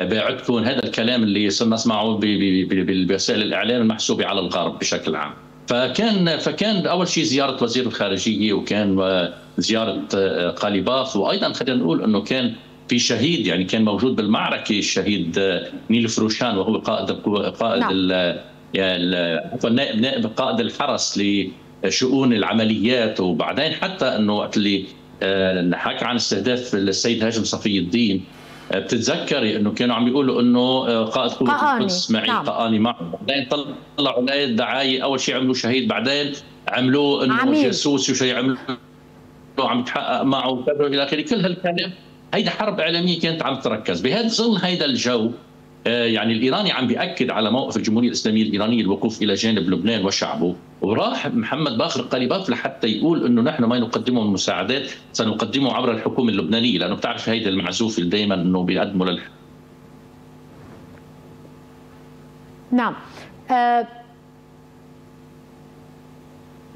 باعتكم، هذا الكلام اللي صرنا نسمعه بوسائل الاعلام المحسوبه على الغرب بشكل عام. فكان فكان اول شيء زياره وزير الخارجيه، وكان زياره قليباف، وايضا خلينا نقول انه كان في شهيد، يعني كان موجود بالمعركه الشهيد نيلفروشان، وهو قائد قائد ال عفوا نائب نائب قائد الحرس لشؤون العمليات، وبعدين حتى انه وقت اللي حكى عن استهداف السيد هاشم صفي الدين، بتتذكري انه كانوا عم يقولوا انه قائد قوه القدس معي طقاني معه، بعدين طلعوا لي دعايه، اول شيء عملوا شهيد، بعدين عملوه انه جاسوس وشيء عملوه عم يتحقق معه وكذا الى اخره، كل هالكلام. هيدي حرب اعلاميه كانت عم تركز بهذا ظل هيدا الجو، يعني الإيراني عم بيأكد على موقف الجمهورية الإسلامية الإيرانية الوقوف إلى جانب لبنان وشعبه، وراح محمد باقر قليباف لحتى يقول أنه نحن ما نقدمه من مساعدات سنقدمه عبر الحكومة اللبنانية، لأنه بتعرف هيدا المعزوف اللي دايما أنه بيقدمه للح... نعم. أه...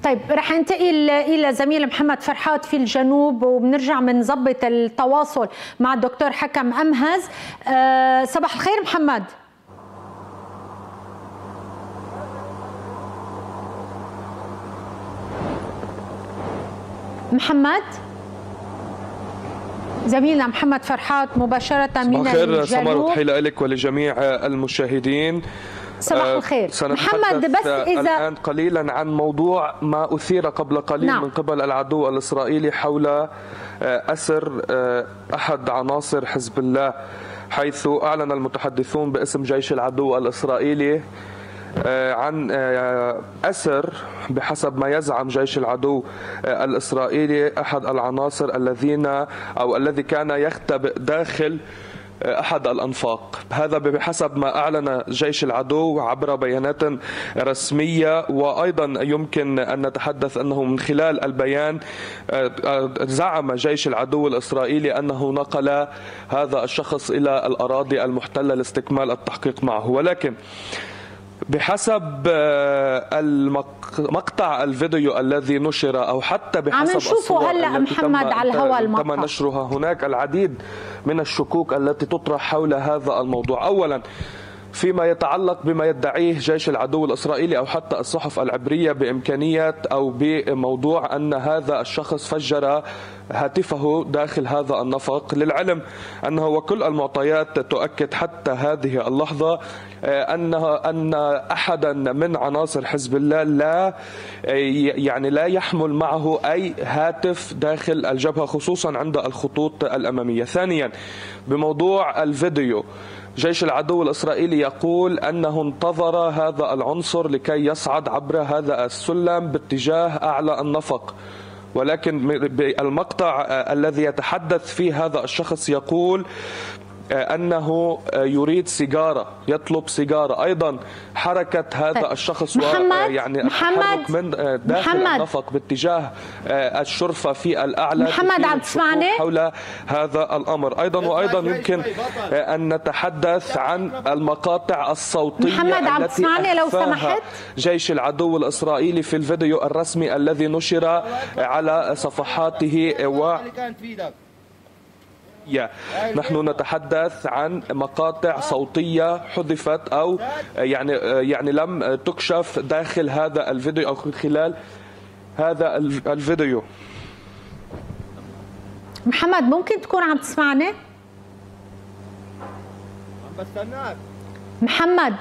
طيب رح ننتقل الى زميل محمد فرحات في الجنوب، وبنرجع بنظبط التواصل مع الدكتور حكم أمهز. أه صباح الخير محمد. محمد زميلنا محمد فرحات مباشرة من الجنوب. صباح الخير وتحية لك ولجميع المشاهدين. صباح الخير محمد. بس إذا الآن قليلا عن موضوع ما أثير قبل قليل نعم. من قبل العدو الإسرائيلي حول أسر أحد عناصر حزب الله، حيث أعلن المتحدثون باسم جيش العدو الإسرائيلي عن أسر بحسب ما يزعم جيش العدو الإسرائيلي أحد العناصر الذين أو الذي كان يختبئ داخل أحد الأنفاق، هذا بحسب ما أعلن جيش العدو عبر بيانات رسمية. وأيضا يمكن أن نتحدث أنه من خلال البيان زعم جيش العدو الإسرائيلي أنه نقل هذا الشخص إلى الأراضي المحتلة لاستكمال التحقيق معه، ولكن بحسب المقطع الفيديو الذي نشر أو حتى بحسب الصور هلأ التي محمد تم, على الهواء المقطع. تم نشرها هناك العديد من الشكوك التي تطرح حول هذا الموضوع. أولا فيما يتعلق بما يدعيه جيش العدو الإسرائيلي أو حتى الصحف العبرية بإمكانية أو بموضوع أن هذا الشخص فجر هاتفه داخل هذا النفق، للعلم أنه وكل المعطيات تؤكد حتى هذه اللحظة أنها أن أحدا من عناصر حزب الله لا يعني لا يحمل معه أي هاتف داخل الجبهة، خصوصا عند الخطوط الأمامية. ثانيا بموضوع الفيديو، جيش العدو الإسرائيلي يقول أنه انتظر هذا العنصر لكي يصعد عبر هذا السلم باتجاه أعلى النفق، ولكن المقطع الذي يتحدث فيه هذا الشخص يقول أنه يريد سيجارة، يطلب سيجارة. أيضا حركة هذا طيب. الشخص محمد يعني محمد من داخل محمد النفق باتجاه الشرفة في الأعلى محمد عم تسمعني حول هذا الأمر. أيضا وأيضا يمكن أن نتحدث عن المقاطع الصوتية محمد عم تسمعني لو سمحت جيش العدو الإسرائيلي في الفيديو الرسمي الذي نشر على صفحاته. و نحن نتحدث عن مقاطع صوتية حذفت أو يعني يعني لم تكشف داخل هذا الفيديو أو خلال هذا الفيديو. محمد ممكن تكون عم تسمعني؟ عم بستناك محمد.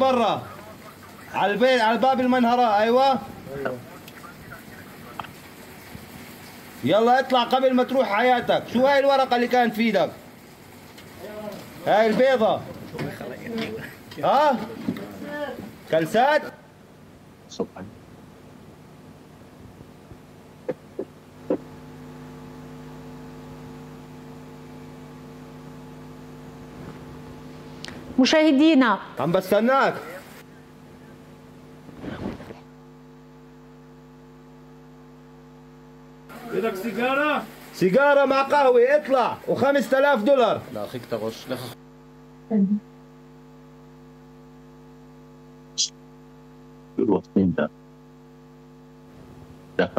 برا على البيت على باب المنهرة. أيوة يلا اطلع قبل ما تروح حياتك. شو هاي الورقة اللي كانت في ايدك؟ هاي البيضة. ها؟ كلسات؟ مشاهدينا عم بستناك. بدك سيجارة؟ سيجارة مع قهوة اطلع وخمس تلاف دولار. لا أخيك تغش. الوطنين ده ده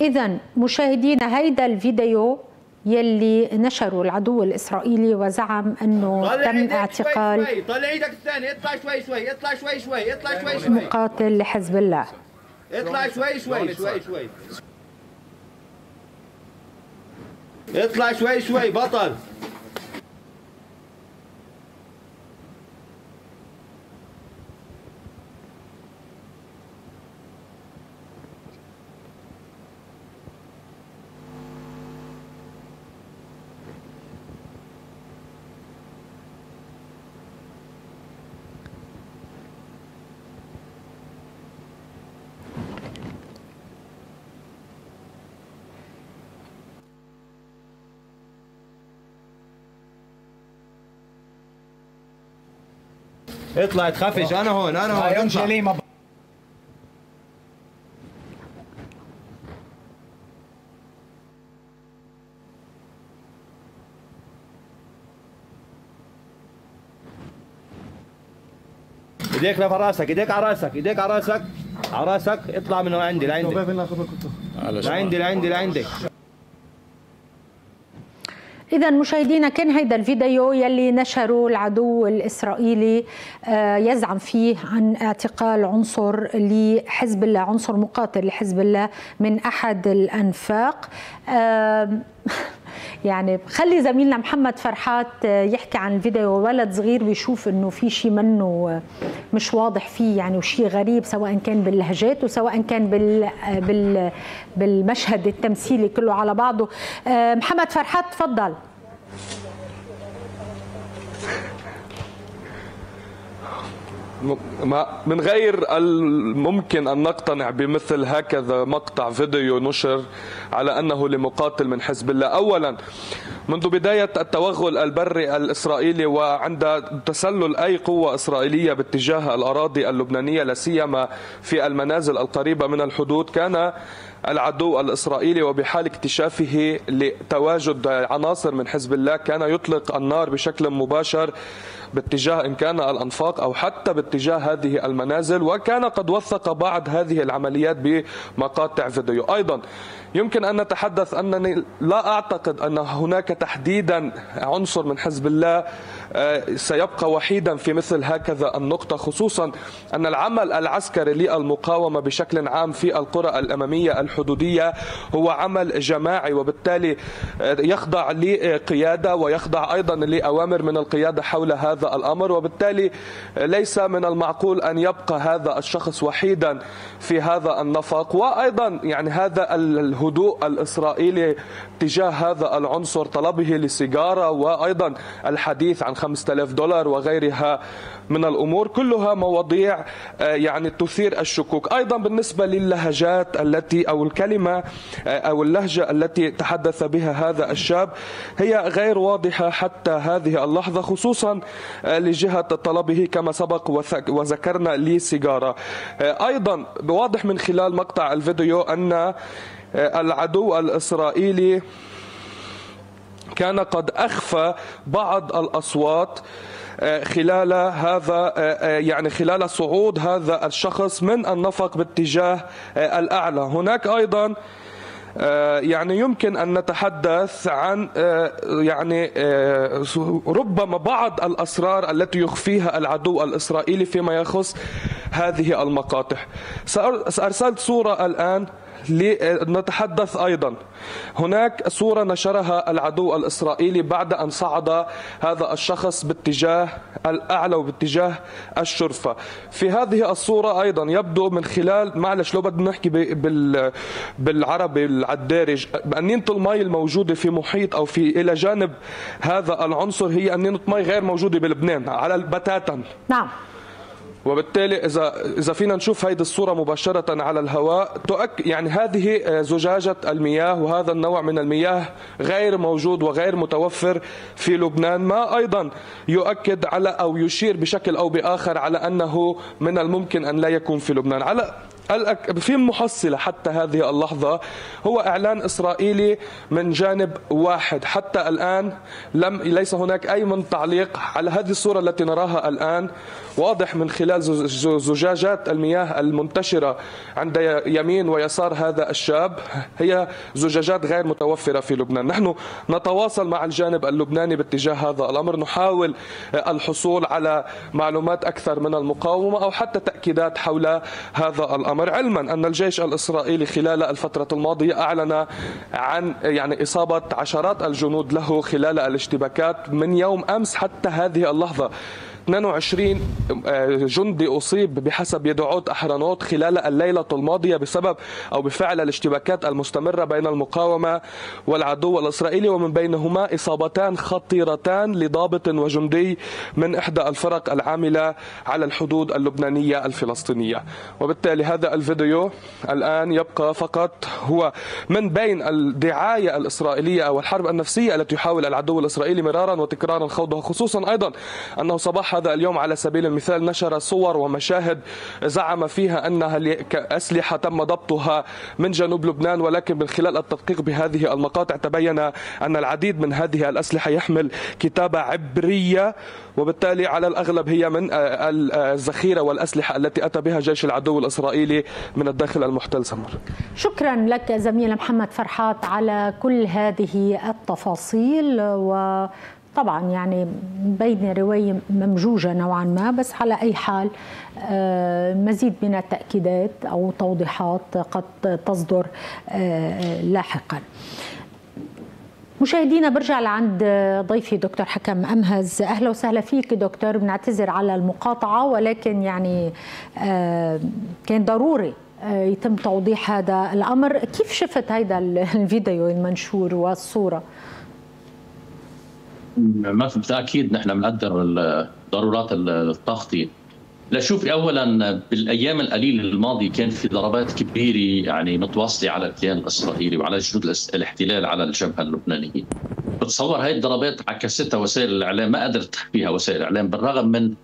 إذن مشاهدينا هيدا الفيديو يلي نشروا العدو الإسرائيلي وزعم أنه تم اعتقال شوي شوي. طلع ايدك الثاني. اطلع شوي شوي اطلع شوي شوي اطلع شوي شوي مقاتل لحزب الله. اطلع شوي شوي شوي شوي اطلع شوي شوي بطل. اطلع تخافش، انا هون انا هون انطلع. ايديك لف راسك، ايديك على راسك، ايديك على راسك، على راسك، اطلع من عندي لعندي. لعندي لعندي لعندي. إذا مشاهدينا كان هيدا الفيديو يلي نشره العدو الإسرائيلي يزعم فيه عن اعتقال عنصر لحزب الله، عنصر مقاتل لحزب الله من أحد الأنفاق. يعني خلي زميلنا محمد فرحات يحكي عن الفيديو، ولد صغير بيشوف انه في شيء منه مش واضح فيه يعني، وشيء غريب سواء كان باللهجات وسواء كان بال بال بالمشهد التمثيلي كله على بعضه. محمد فرحات تفضل. من غير الممكن أن نقتنع بمثل هكذا مقطع فيديو نشر على أنه لمقاتل من حزب الله. أولا، منذ بداية التوغل البري الإسرائيلي وعند تسلل أي قوة إسرائيلية باتجاه الأراضي اللبنانية لاسيما في المنازل القريبة من الحدود، كان العدو الإسرائيلي وبحال اكتشافه لتواجد عناصر من حزب الله كان يطلق النار بشكل مباشر باتجاه إن كان الأنفاق أو حتى باتجاه هذه المنازل، وكان قد وثق بعض هذه العمليات بمقاطع فيديو. أيضا يمكن أن نتحدث أنني لا أعتقد أن هناك تحديدا عنصر من حزب الله سيبقى وحيدا في مثل هكذا النقطة، خصوصا أن العمل العسكري للمقاومة بشكل عام في القرى الأمامية الحدودية هو عمل جماعي، وبالتالي يخضع لقيادة ويخضع أيضا لأوامر من القيادة حول هذا الأمر، وبالتالي ليس من المعقول أن يبقى هذا الشخص وحيدا في هذا النفق. وأيضا يعني هذا الهدوء الإسرائيلي تجاه هذا العنصر، طلبه لسيجارة وأيضا الحديث عن خمسة آلاف دولار وغيرها من الأمور، كلها مواضيع يعني تثير الشكوك. أيضا بالنسبة للهجات التي أو الكلمة أو اللهجة التي تحدث بها هذا الشاب هي غير واضحة حتى هذه اللحظة، خصوصا لجهة طلبه كما سبق وذكرنا لسيجارة. أيضا واضح من خلال مقطع الفيديو أن العدو الإسرائيلي كان قد أخفى بعض الأصوات خلال هذا يعني خلال صعود هذا الشخص من النفق باتجاه الأعلى. هناك أيضا يعني يمكن أن نتحدث عن يعني ربما بعض الأسرار التي يخفيها العدو الإسرائيلي فيما يخص هذه المقاطع. سأرسلت صورة الآن لنتحدث أيضا. هناك صورة نشرها العدو الإسرائيلي بعد أن صعد هذا الشخص باتجاه الأعلى وباتجاه الشرفة. في هذه الصورة أيضا يبدو من خلال معلش لو بدنا نحكي بالعربي الدارج، أنينة المي الموجودة في محيط أو في إلى جانب هذا العنصر هي أنينة مي غير موجودة بلبنان على البتاتا. نعم. وبالتالي إذا إذا فينا نشوف هيدي الصورة مباشرة على الهواء، تؤك يعني هذه زجاجة المياه، وهذا النوع من المياه غير موجود وغير متوفر في لبنان، ما أيضا يؤكد على أو يشير بشكل أو بآخر على أنه من الممكن أن لا يكون في لبنان. على في محصلة حتى هذه اللحظة هو إعلان إسرائيلي من جانب واحد، حتى الآن لم ليس هناك أي من تعليق على هذه الصورة التي نراها الآن. واضح من خلال زجاجات المياه المنتشرة عند يمين ويسار هذا الشاب هي زجاجات غير متوفرة في لبنان. نحن نتواصل مع الجانب اللبناني باتجاه هذا الأمر، نحاول الحصول على معلومات أكثر من المقاومة أو حتى تأكيدات حول هذا الأمر، علما أن الجيش الإسرائيلي خلال الفترة الماضية أعلن عن يعني إصابة عشرات الجنود له خلال الاشتباكات. من يوم أمس حتى هذه اللحظة اثنين وعشرين جندي أصيب بحسب يدعوت أحرنوت خلال الليلة الماضية بسبب أو بفعل الاشتباكات المستمرة بين المقاومة والعدو الإسرائيلي، ومن بينهما إصابتان خطيرتان لضابط وجندي من إحدى الفرق العاملة على الحدود اللبنانية الفلسطينية. وبالتالي هذا الفيديو الآن يبقى فقط هو من بين الدعاية الإسرائيلية أو الحرب النفسية التي يحاول العدو الإسرائيلي مرارا وتكرارا خوضها، خصوصا أيضا أنه صباح هذا اليوم على سبيل المثال نشر صور ومشاهد زعم فيها أنها أسلحة تم ضبطها من جنوب لبنان، ولكن من خلال التدقيق بهذه المقاطع تبين أن العديد من هذه الأسلحة يحمل كتابة عبرية، وبالتالي على الأغلب هي من الذخيرة والأسلحة التي أتى بها جيش العدو الإسرائيلي من الداخل المحتل. سمر، شكرا لك زميل محمد فرحات على كل هذه التفاصيل، و طبعا يعني بين رواية ممجوجة نوعا ما، بس على أي حال مزيد من التأكيدات أو توضيحات قد تصدر لاحقا. مشاهدينا برجع لعند ضيفي دكتور حكم أمهز، أهلا وسهلا فيك دكتور، بنعتذر على المقاطعة ولكن يعني كان ضروري يتم توضيح هذا الأمر. كيف شفت هذا الفيديو المنشور والصورة؟ بالتأكيد نحن بنقدر الضرورات التغطية. لشوفي أولا بالأيام القليلة الماضية كان في ضربات كبيرة يعني متواصلة على الكيان الإسرائيلي وعلى جنود الاحتلال على الجبهة اللبنانية. بتصور هاي الضربات عكستها وسائل الإعلام، ما قدرت تخفيها وسائل الإعلام بالرغم من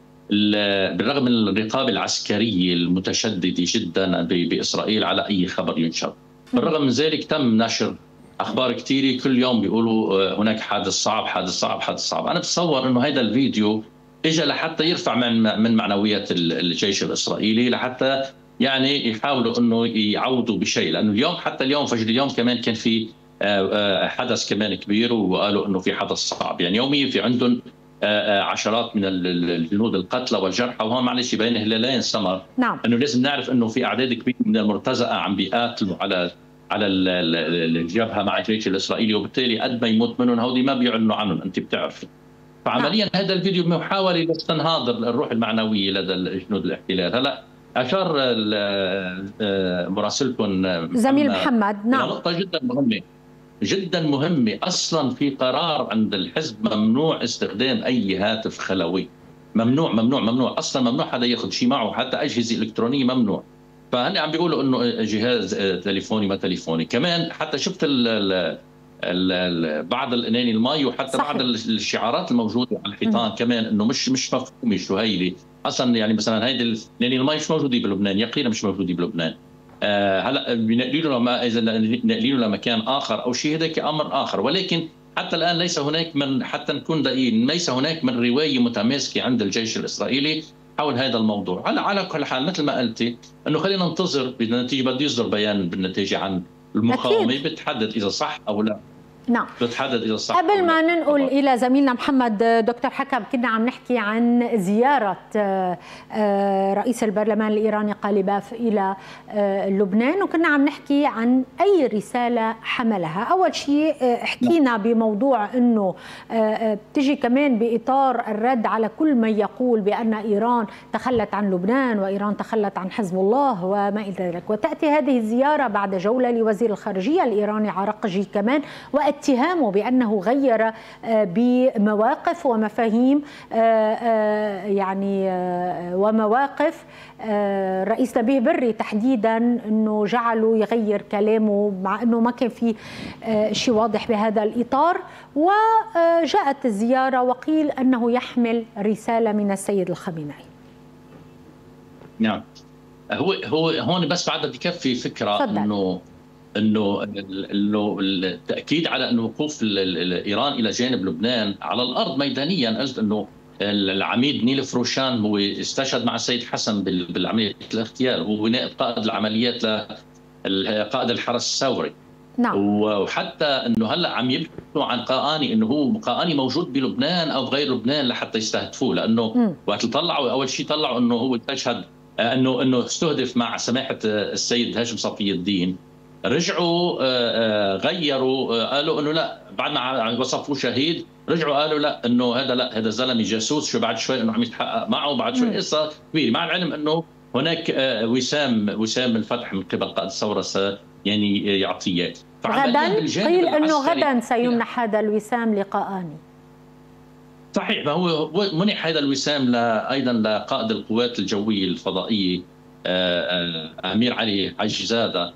بالرغم من الرقابة العسكرية المتشددة جدا بإسرائيل على أي خبر ينشر. بالرغم من ذلك تم نشر أخبار كثيرة، كل يوم بيقولوا هناك حادث صعب حادث صعب حادث صعب. أنا بتصور إنه هذا الفيديو إجا لحتى يرفع من من معنويات الجيش الإسرائيلي، لحتى يعني يحاولوا إنه يعوضوا بشيء، لأنه اليوم حتى اليوم فجر اليوم كمان كان في حدث كمان كبير وقالوا إنه في حدث صعب. يعني يوميا في عندهم عشرات من الجنود القتلى والجرحى، وهون معلش بين هلالين سمر. نعم. إنه لازم نعرف إنه في أعداد كبيرة من المرتزقة عم بيقاتلوا على على الجبهه مع الجيش الاسرائيلي، وبالتالي قد ما يموت منهم هودي ما بيعلنوا عنهم، انت بتعرفي. فعمليا هذا الفيديو محاوله لاستنهاض الروح المعنويه لدى جنود الاحتلال. هلا اشار مراسلكم زميل محمد، نعم، نقطه جدا مهمه جدا مهمه. اصلا في قرار عند الحزب ممنوع استخدام اي هاتف خلوي، ممنوع ممنوع ممنوع اصلا، ممنوع حدا ياخذ شيء معه، حتى اجهزه الكترونيه ممنوع. فهن عم بيقولوا انه جهاز تليفوني ما تليفوني، كمان حتى شفت ال ال ال بعض الانان المي وحتى صحيح. بعض الشعارات الموجوده على الحيطان م. كمان انه مش مش مفهومه شو هي اصلا. يعني مثلا هيدي الانان المي مش موجوده بلبنان، يقينا مش موجوده بلبنان. آه هلا بنقليله لما اذا نقليله لمكان اخر او شيء، هذاك امر اخر، ولكن حتى الان ليس هناك من حتى نكون دقيقين، ليس هناك من روايه متماسكه عند الجيش الاسرائيلي حول هذا الموضوع. على على كل حال مثل ما قلتي انه خلينا ننتظر بالنتيجه، بده يصدر بيان بالنتيجه عن المقاومه بتحدد اذا صح او لا. نعم، بتحدد اذا صح. قبل ما ننقل الى زميلنا محمد، دكتور حكم، كنا عم نحكي عن زياره رئيس البرلمان الايراني قليباف الى لبنان، وكنا عم نحكي عن اي رساله حملها. اول شيء حكينا بموضوع انه بتجي كمان باطار الرد على كل من يقول بان ايران تخلت عن لبنان وايران تخلت عن حزب الله وما الى ذلك، وتاتي هذه الزياره بعد جوله لوزير الخارجيه الايراني عراقجي كمان، اتهامه بأنه غير بمواقف ومفاهيم يعني ومواقف رئيس نبيه بري تحديدا، أنه جعله يغير كلامه مع أنه ما كان في شيء واضح بهذا الإطار. وجاءت الزيارة وقيل أنه يحمل رسالة من السيد الخميني. نعم، هو هو هون بس بعد بكفي فكرة أنه انه انه التاكيد على انه وقوف ايران الى جانب لبنان على الارض ميدانيا. قصد انه العميد نيلفروشان هو استشهد مع السيد حسن بالعمليه الاغتيال، وهو نائب قائد العمليات لقائد الحرس الثوري. نعم، وحتى انه هلا عم يبحثوا عن قاآني، انه هو قاآني موجود بلبنان او بغير لبنان لحتى يستهدفوه، لانه م. وقت طلعوا اول شيء طلعوا انه هو استشهد، انه انه استهدف مع سماحه السيد هاشم صفي الدين. رجعوا غيروا، قالوا انه لا، بعد ما وصفوه شهيد رجعوا قالوا لا انه هذا لا هذا زلمه جاسوس، شو بعد شوي انه عم يتحقق معه، بعد شوي قصه كبيره. مع العلم انه هناك وسام وسام الفتح من قبل قائد الثوره يعني يعطيه غدا، قيل انه غدا سيمنح هذا الوسام لقاءاني. صحيح، ما هو منح هذا الوسام ايضا لقائد القوات الجويه الفضائيه امير علي عجزاده،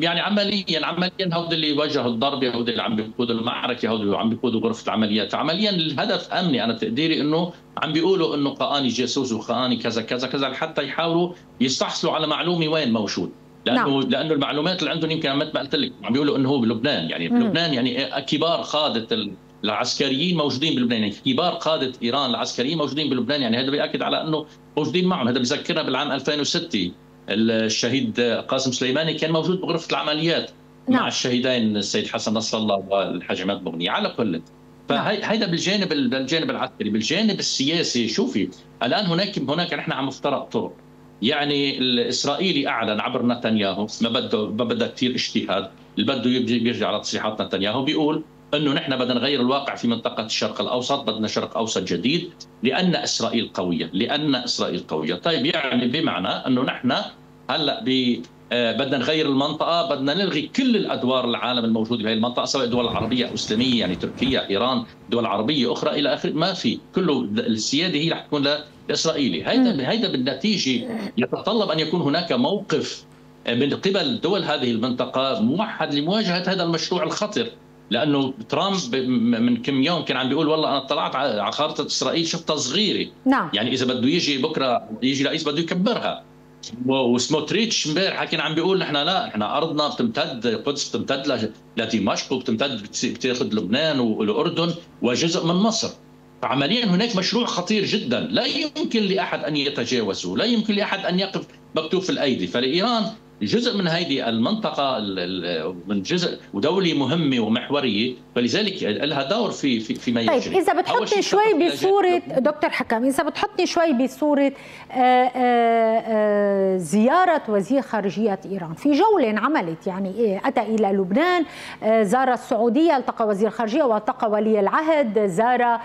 يعني عمليا عمليا هؤلاء اللي واجهوا الضربه، هؤلاء اللي عم بيقودوا المعركه، هؤلاء اللي عم بيقودوا غرفه العمليات. فعمليا الهدف امني، انا بتقديري انه عم بيقولوا انه قاني جاسوس وقاني كذا كذا كذا حتى يحاولوا يستحصلوا على معلومه وين موجود، لانه نعم. لانه المعلومات اللي عندهم يمكن مثل ما قلت لك عم بيقولوا انه هو بلبنان، يعني بلبنان يعني كبار قاده العسكريين موجودين بلبنان، يعني كبار قادة إيران العسكريين موجودين بلبنان، يعني هذا بيأكد على أنه موجودين معهم. هذا بذكرنا بالعام ألفين وستة الشهيد قاسم سليماني كان موجود بغرفة العمليات نعم. مع الشهيدين السيد حسن نصر الله والحاج عماد بغني على كل. فهيدا بالجانب بالجانب العسكري. بالجانب السياسي شوفي الآن هناك هناك نحن عم نفترق طرق، يعني الإسرائيلي أعلن عبر نتنياهو ما بده ما بده كثير اجتهاد، اللي بده بيرجع على تصريحات نتنياهو بيقول انه نحن بدنا نغير الواقع في منطقه الشرق الاوسط، بدنا شرق اوسط جديد لان اسرائيل قويه، لان اسرائيل قويه، طيب يعني بمعنى انه نحن هلا ب بدنا نغير المنطقه، بدنا نلغي كل الادوار العالم الموجوده بهي المنطقه سواء دول عربيه او اسلاميه، يعني تركيا، ايران، دول عربيه اخرى الى اخره، ما في، كله السياده هي رح تكون للاسرائيلي، هيدا هيدا بالنتيجه يتطلب ان يكون هناك موقف من قبل دول هذه المنطقه موحد لمواجهه هذا المشروع الخطر. لانه ترامب من كم يوم كان عم بيقول والله انا طلعت على خارطه اسرائيل شفتها صغيره نعم. يعني اذا بده يجي بكره يجي رئيس بده يكبرها، وسموتريتش امبارح كان عم بيقول نحن لا، نحن ارضنا بتمتد، القدس بتمتد لدمشق وبتمتد بتاخذ لبنان والاردن وجزء من مصر. فعمليا هناك مشروع خطير جدا لا يمكن لاحد ان يتجاوزه، لا يمكن لاحد ان يقف مكتوف الايدي. فلايران جزء من هذه المنطقة، من جزء ودولة مهمة ومحورية، فلذلك لها دور في في فيما يجري. طيب إذا بتحطني شوي بصورة دكتور حكم، إذا بتحطني شوي بصورة زيارة وزير خارجية إيران في جولة انعملت، يعني أتى إلى لبنان، زار السعودية، التقى وزير خارجية والتقى ولي العهد، زار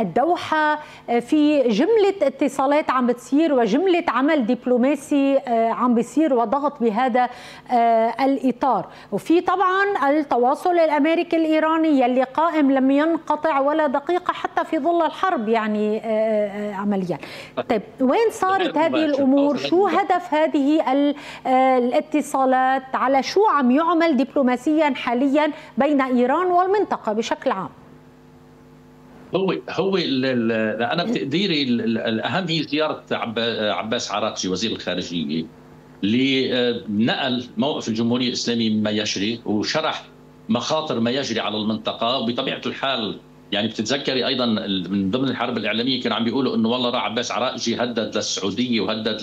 الدوحة، في جملة اتصالات عم بتصير وجملة عمل دبلوماسي عم بيصير وضغط بهذا الإطار، وفي طبعا التواصل الأمريكي الإيراني اللي قائم لم ينقطع ولا دقيقة حتى في ظل الحرب، يعني عمليا. طيب وين صارت هذه الأمور؟ شو هدف هذه الاتصالات؟ على شو عم يعمل دبلوماسيا حاليا بين إيران والمنطقة بشكل عام؟ هو هو أنا بتقديري الأهم هي زيارة عباس عراقجي وزير الخارجية، اللي نقل موقف الجمهورية الإسلامية مما يجري وشرح مخاطر ما يجري على المنطقة. وبطبيعة الحال يعني بتتذكري أيضا من ضمن الحرب الإعلامية كانوا عم بيقولوا إنه والله راح عباس عراقجي هدد للسعودية وهدد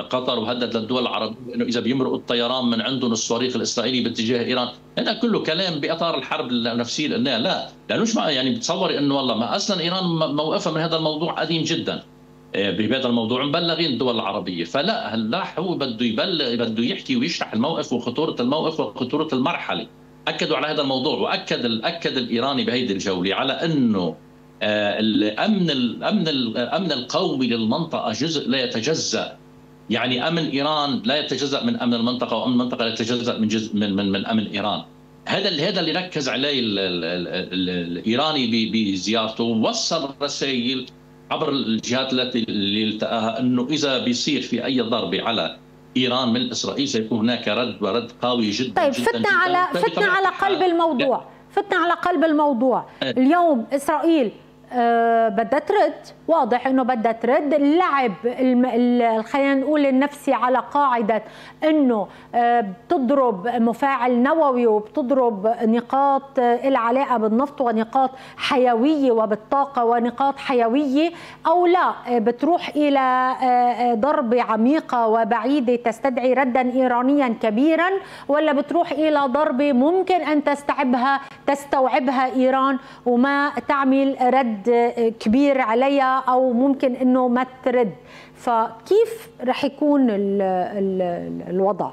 لقطر وهدد للدول العربية إنه إذا بيمرقوا الطيران من عندهم الصواريخ الإسرائيلي باتجاه إيران. هذا كله كلام بإطار الحرب النفسية اللي قلناها، لا لأنه مش يعني بتصوري إنه والله ما أصلا إيران موقفها من هذا الموضوع قديم جدا، بهذا الموضوع مبلغين الدول العربيه. فلا هلا هو بده يبلغ، بده يحكي ويشرح الموقف وخطوره الموقف وخطوره المرحله. اكدوا على هذا الموضوع، واكد اكد الايراني بهيدي الجوله على انه الامن الامن الامن القومي للمنطقه جزء لا يتجزا، يعني امن ايران لا يتجزا من امن المنطقه، وامن المنطقه لا يتجزا من جزء من من, من امن ايران. هذا هذا اللي ركز عليه الايراني بزيارته، ووصل رسائل عبر الجهات التي اللي التقاها انه اذا بيصير في اي ضربه على ايران من اسرائيل سيكون هناك رد، ورد قوي جدا. طيب جداً فتنا جداً على جداً فتنا على قلب الموضوع، لا. فتنا على قلب الموضوع، اليوم اسرائيل أه بدها ترد، واضح انه بدها ترد، اللعب خلينا نقول النفسي على قاعده انه أه بتضرب مفاعل نووي وبتضرب نقاط لها علاقه بالنفط ونقاط حيويه وبالطاقه ونقاط حيويه، او لا بتروح الى ضربه عميقه وبعيده تستدعي ردا ايرانيا كبيرا، ولا بتروح الى ضربه ممكن ان تستوعبها تستوعبها ايران وما تعمل رد كبير عليها، او ممكن انه ما ترد. فكيف رح يكون ال ال الوضع؟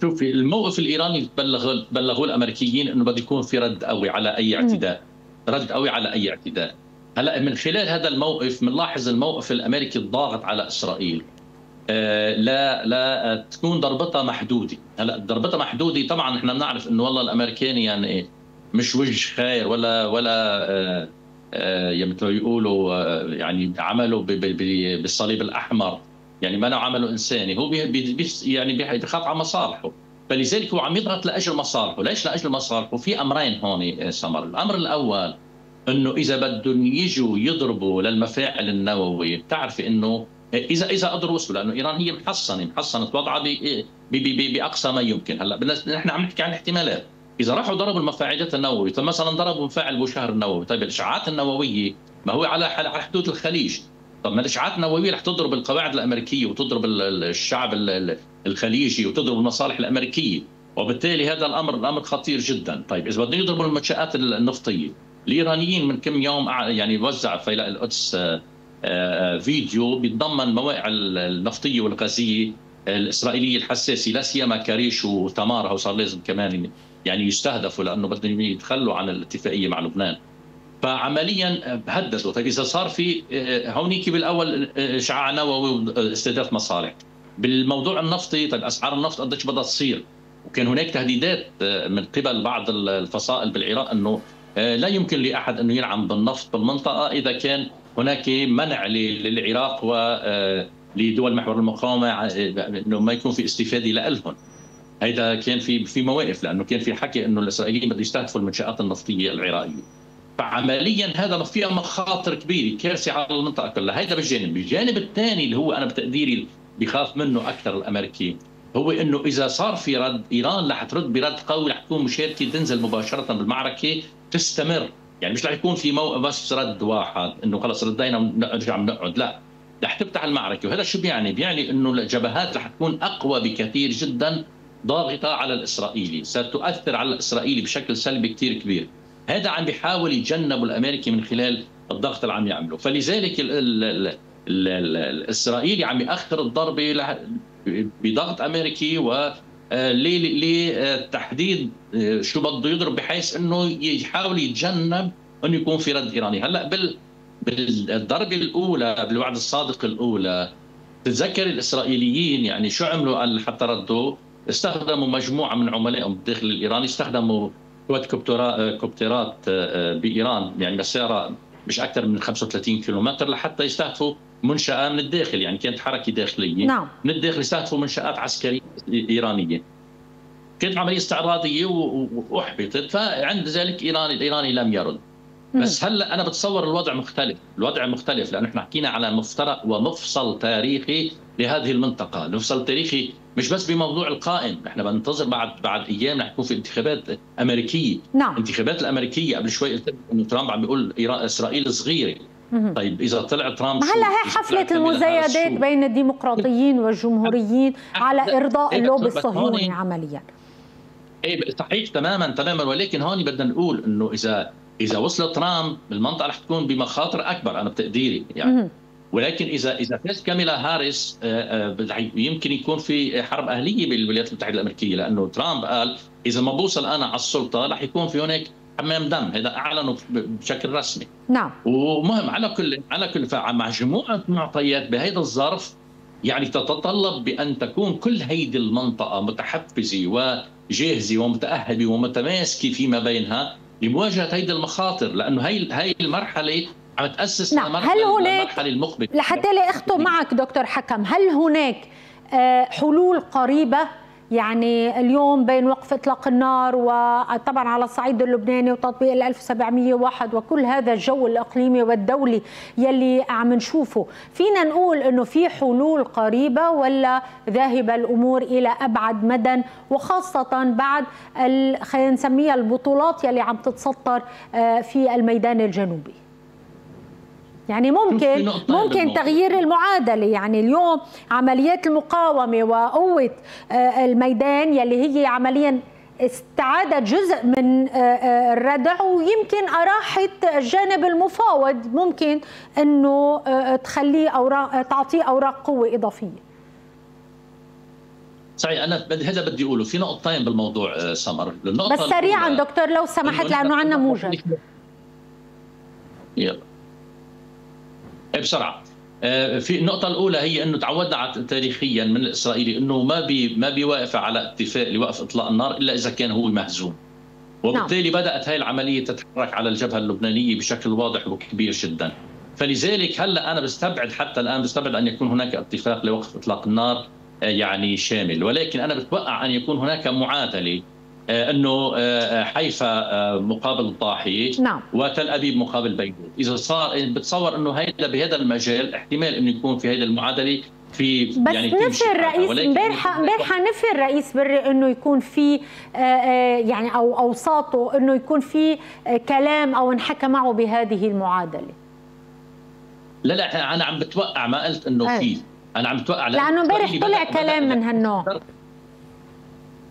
شوفي الموقف الايراني بلغوا بلغوا الامريكيين انه بده يكون في رد قوي على اي اعتداء، رد قوي على اي اعتداء. هلا من خلال هذا الموقف بنلاحظ الموقف الامريكي الضاغط على اسرائيل آه لا لا تكون ضربتها محدوده. هلا ضربتها محدوده طبعا نحن بنعرف انه والله الامريكان يعني ايه مش وجه خير ولا ولا آآ آآ يمكن يقولوا يعني عملوا بالصليب الاحمر يعني منعوا عمله انساني، هو بي بي يعني بيخاف على مصالحه، فلذلك هو عم يضغط لاجل مصالحه. ليش لاجل مصالحه؟ في امرين هون سمر، الامر الاول انه اذا بدهم يجوا يضربوا للمفاعل النووي، بتعرفي انه اذا اذا قدروا وصلوا، لانه ايران هي محصنه محصنه وضعها باقصى ما يمكن. هلا نحن عم نحكي عن احتمالات، اذا راحوا ضربوا المفاعلات النوويه، طيب مثلا ضربوا مفاعل ابو شهر النووي، طيب الاشعاعات النوويه ما هو على على حدود الخليج، طب ما الاشعاعات النوويه رح تضرب القواعد الامريكيه وتضرب الشعب الخليجي وتضرب المصالح الامريكيه، وبالتالي هذا الامر الامر خطير جدا. طيب اذا بدهم يضربوا المنشات النفطيه، الايرانيين من كم يوم يعني وزع فيلق القدس فيديو بيتضمن مواقع النفطيه والغازيه الاسرائيليه الحساسه، لا سيما كريش وتمارها، وصار لازم كمان يعني يستهدفوا لانه بدهم يتخلوا عن الاتفاقيه مع لبنان. فعمليا هددوا، طيب اذا صار في هونيك بالاول اشعاع نووي واستهداف مصالح. بالموضوع النفطي، طيب اسعار النفط قديش بدها تصير؟ وكان هناك تهديدات من قبل بعض الفصائل بالعراق انه لا يمكن لاحد انه ينعم بالنفط بالمنطقه اذا كان هناك منع للعراق ولدول محور المقاومه انه ما يكون في استفاده لهم. هيدا كان في في مواقف، لانه كان في حكي انه الاسرائيليين بدهم يستهدفوا المنشات النفطيه العراقيه. فعمليا هذا فيها مخاطر كبيره، كارثه على المنطقه كلها. هيدا بالجانب، الجانب الثاني اللي هو انا بتقديري بخاف منه اكثر الامريكي، هو انه اذا صار في رد، ايران رح ترد برد قوي، رح تكون مشاركه تنزل مباشره بالمعركه تستمر، يعني مش رح يكون في موقف بس رد واحد انه خلص ردينا ونرجع بنقعد، لا، رح تفتح المعركه. وهذا شو بيعني؟ بيعني انه الجبهات رح تكون اقوى بكثير جدا، ضاغطه على الاسرائيلي، ستؤثر على الاسرائيلي بشكل سلبي كثير كبير. هذا عم بيحاول يتجنبه الامريكي من خلال الضغط اللي عم يعمله، فلذلك ال ال ال ال ال الاسرائيلي عم ياخر الضربه بضغط امريكي و لتحديد شو بده يضرب، بحيث انه يحاول يتجنب انه يكون في رد ايراني. هلا بال بالضربه الاولى، بالوعد الصادق الاولى، تتذكر الاسرائيليين يعني شو عملوا حتى ردوا؟ استخدموا مجموعه من عملائهم بالداخل الايراني، استخدموا كوبترات بايران يعني مسارها مش اكثر من خمسة وثلاثين كيلومتر لحتى يستهدفوا منشاه من الداخل، يعني كانت حركه داخليه. نعم. من الداخل استهدفوا منشات عسكريه ايرانيه. كانت عمليه استعراضيه واحبطت، فعند ذلك ايران الايراني لم يرد. بس هلا انا بتصور الوضع مختلف، الوضع مختلف لانه احنا حكينا على مفترق ومفصل تاريخي لهذه المنطقه، المفصل التاريخي مش بس بموضوع القائم، احنا بننتظر بعد بعد ايام رح يكون في انتخابات امريكيه. نعم. الانتخابات الامريكيه قبل شوي قلت انه ترامب عم بيقول اسرائيل صغيره. طيب اذا طلع ترامب، هلا هي حفله المزايدات بين الديمقراطيين والجمهوريين على ارضاء اللوب الصهيوني عمليا. ايه صحيح تماما تماما، ولكن هون بدنا نقول انه اذا اذا وصل ترامب المنطقه رح تكون بمخاطر اكبر، انا بتقديري يعني. ولكن اذا اذا فاز كاميلا هاريس يمكن يكون في حرب اهليه بالولايات المتحده الامريكيه، لانه ترامب قال اذا ما بوصل انا على السلطه رح يكون في هناك حمام دم، هذا اعلنوا بشكل رسمي. نعم. ومهم على كل على كل مع مجموعه معطيات بهذا الظرف يعني تتطلب بان تكون كل هيدي المنطقه متحفزه وجاهزه ومتاهبه ومتماسكه فيما بينها لمواجهه هيدي المخاطر، لانه هي هي المرحله عم تاسس لمرحله هل هناك المقبله. لحتى لي اختم معك دكتور حكم، هل هناك حلول قريبه؟ يعني اليوم بين وقف اطلاق النار وطبعا على الصعيد اللبناني وتطبيق ال ألف وسبعمئة وواحد وكل هذا الجو الاقليمي والدولي يلي عم نشوفه، فينا نقول انه في حلول قريبه ولا ذاهبه الامور الى ابعد مدى، وخاصه بعد خلينا نسميها البطولات يلي عم تتسطر في الميدان الجنوبي؟ يعني ممكن ممكن تغيير المعادله، يعني اليوم عمليات المقاومه وقوه الميدان يلي هي عمليا استعادت جزء من الردع ويمكن أراحت الجانب المفاوض، ممكن انه تخليه اوراق تعطيه اوراق قوه اضافيه. صحيح، انا هذا بدي اقوله، في نقطتين بالموضوع سمر. بس سريعا دكتور لو سمحت لانه عندنا موجه. يلا بسرعه. في النقطة الأولى هي أنه تعودنا تاريخيا من الإسرائيلي أنه ما بي ما بيوافق على اتفاق لوقف إطلاق النار إلا إذا كان هو مهزوم. وبالتالي بدأت هاي العملية تتحرك على الجبهة اللبنانية بشكل واضح وكبير جدا. فلذلك هلا انا بستبعد حتى الان بستبعد ان يكون هناك اتفاق لوقف اطلاق النار يعني شامل، ولكن انا بتوقع ان يكون هناك معادله انه حيفا مقابل الضاحيه نعم. وتل ابيب مقابل بيروت، اذا صار بتصور انه هيدا بهذا المجال احتمال انه يكون في هيدا المعادله في بس يعني نفي الرئيس امبارح امبارح نفي الرئيس بري انه يكون في يعني او اوساطه انه يكون في كلام او انحكى معه بهذه المعادله. لا لا انا عم بتوقع، ما قلت انه في، انا عم بتوقع لانه امبارح طلع كلام من هالنوع.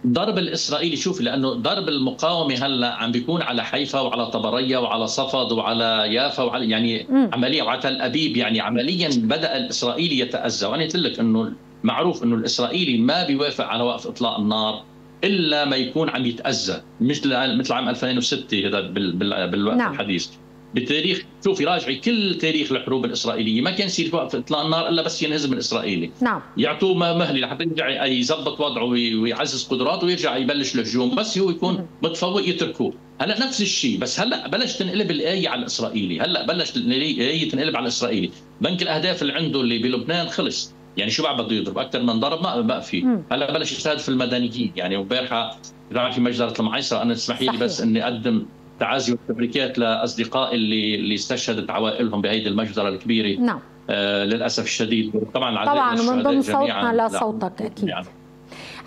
ضرب الاسرائيلي شوف، لانه ضرب المقاومه هلا عم بيكون على حيفا وعلى طبريه وعلى صفد وعلى يافا وعلى يعني م. عمليه وعلى تل ابيب، يعني عمليا بدا الاسرائيلي يتاذى، وانا قلت لك انه معروف انه الاسرائيلي ما بيوافق على وقف اطلاق النار الا ما يكون عم يتاذى، مثل مثل عام ألفين وستة هذا بالوقت نعم. الحديث بتاريخ، شوفي راجعي كل تاريخ الحروب الاسرائيليه ما كان يصير وقف اطلاق النار الا بس ينهزم الاسرائيلي نعم، يعطوه مهله لحتى يرجع يظبط وضعه ويعزز قدراته ويرجع يبلش الهجوم، بس هو يكون متفوق يتركوه. هلا نفس الشيء، بس هلا بلش تنقلب الايه على الاسرائيلي، هلا بلشت الايه تنقلب على الاسرائيلي، بنك الاهداف اللي عنده اللي بلبنان خلص، يعني شو بعد بده يضرب اكثر من ضرب ما ما في، هلا بلش يستهدف المدنيين، يعني امبارح راح في مجزره المعيصره، انا اسمحي لي بس اني اقدم تعازي والتبريكات لاصدقائي اللي اللي استشهدت عوائلهم بهيدي المجزره الكبيره نعم آه للاسف الشديد، طبعا طبعا ومن ضمن صوتنا لا صوتك اكيد يعني.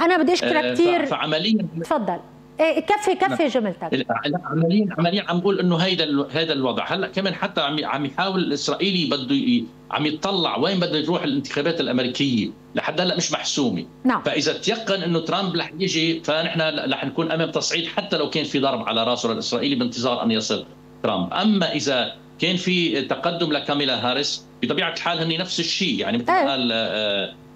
انا بدي اشكرك آه كثير. فعمليا تفضل إيه كفي كفي جملتك. عمليا عمليا عم بقول انه هيدا هيدا الوضع هلا كمان، حتى عم عم يحاول الاسرائيلي بده عم يتطلع وين بده يروح الانتخابات الامريكيه، لحد هلا مش محسومه نعم. فاذا تيقن انه ترامب رح يجي فنحن رح نكون امام تصعيد، حتى لو كان في ضرب على راسه للاسرائيلي بانتظار ان يصل ترامب. اما اذا كان في تقدم لكاميلا هاريس بطبيعه الحال هن نفس الشيء، يعني مثل ما قال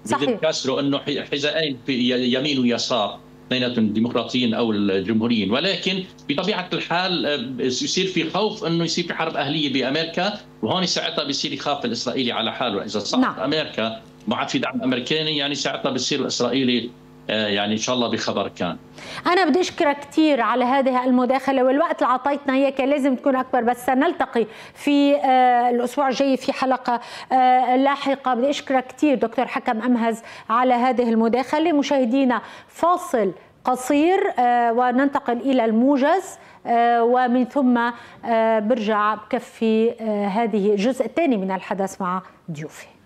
فيدل كاسترو انه حذائين يمين ويسار، اثنيناتهم الديمقراطيين او الجمهوريين، ولكن بطبيعه الحال يصير في خوف انه يصير في حرب اهليه بامريكا، وهون ساعتها بيصير يخاف الاسرائيلي على حاله، اذا صارت نعم. امريكا ما عاد في دعم امريكاني، يعني ساعتها بيصير الاسرائيلي يعني ان شاء الله بخبر كان. انا بدي اشكرك كثير على هذه المداخله، والوقت اللي اعطيتنا اياه كان لازم تكون اكبر، بس سنلتقي في الاسبوع الجاي في حلقه لاحقه. بدي اشكرك كثير دكتور حكم امهز على هذه المداخله. مشاهدينا فاصل قصير وننتقل الى الموجز، ومن ثم برجع بكفي هذه الجزء الثاني من الحدث مع ضيوفي.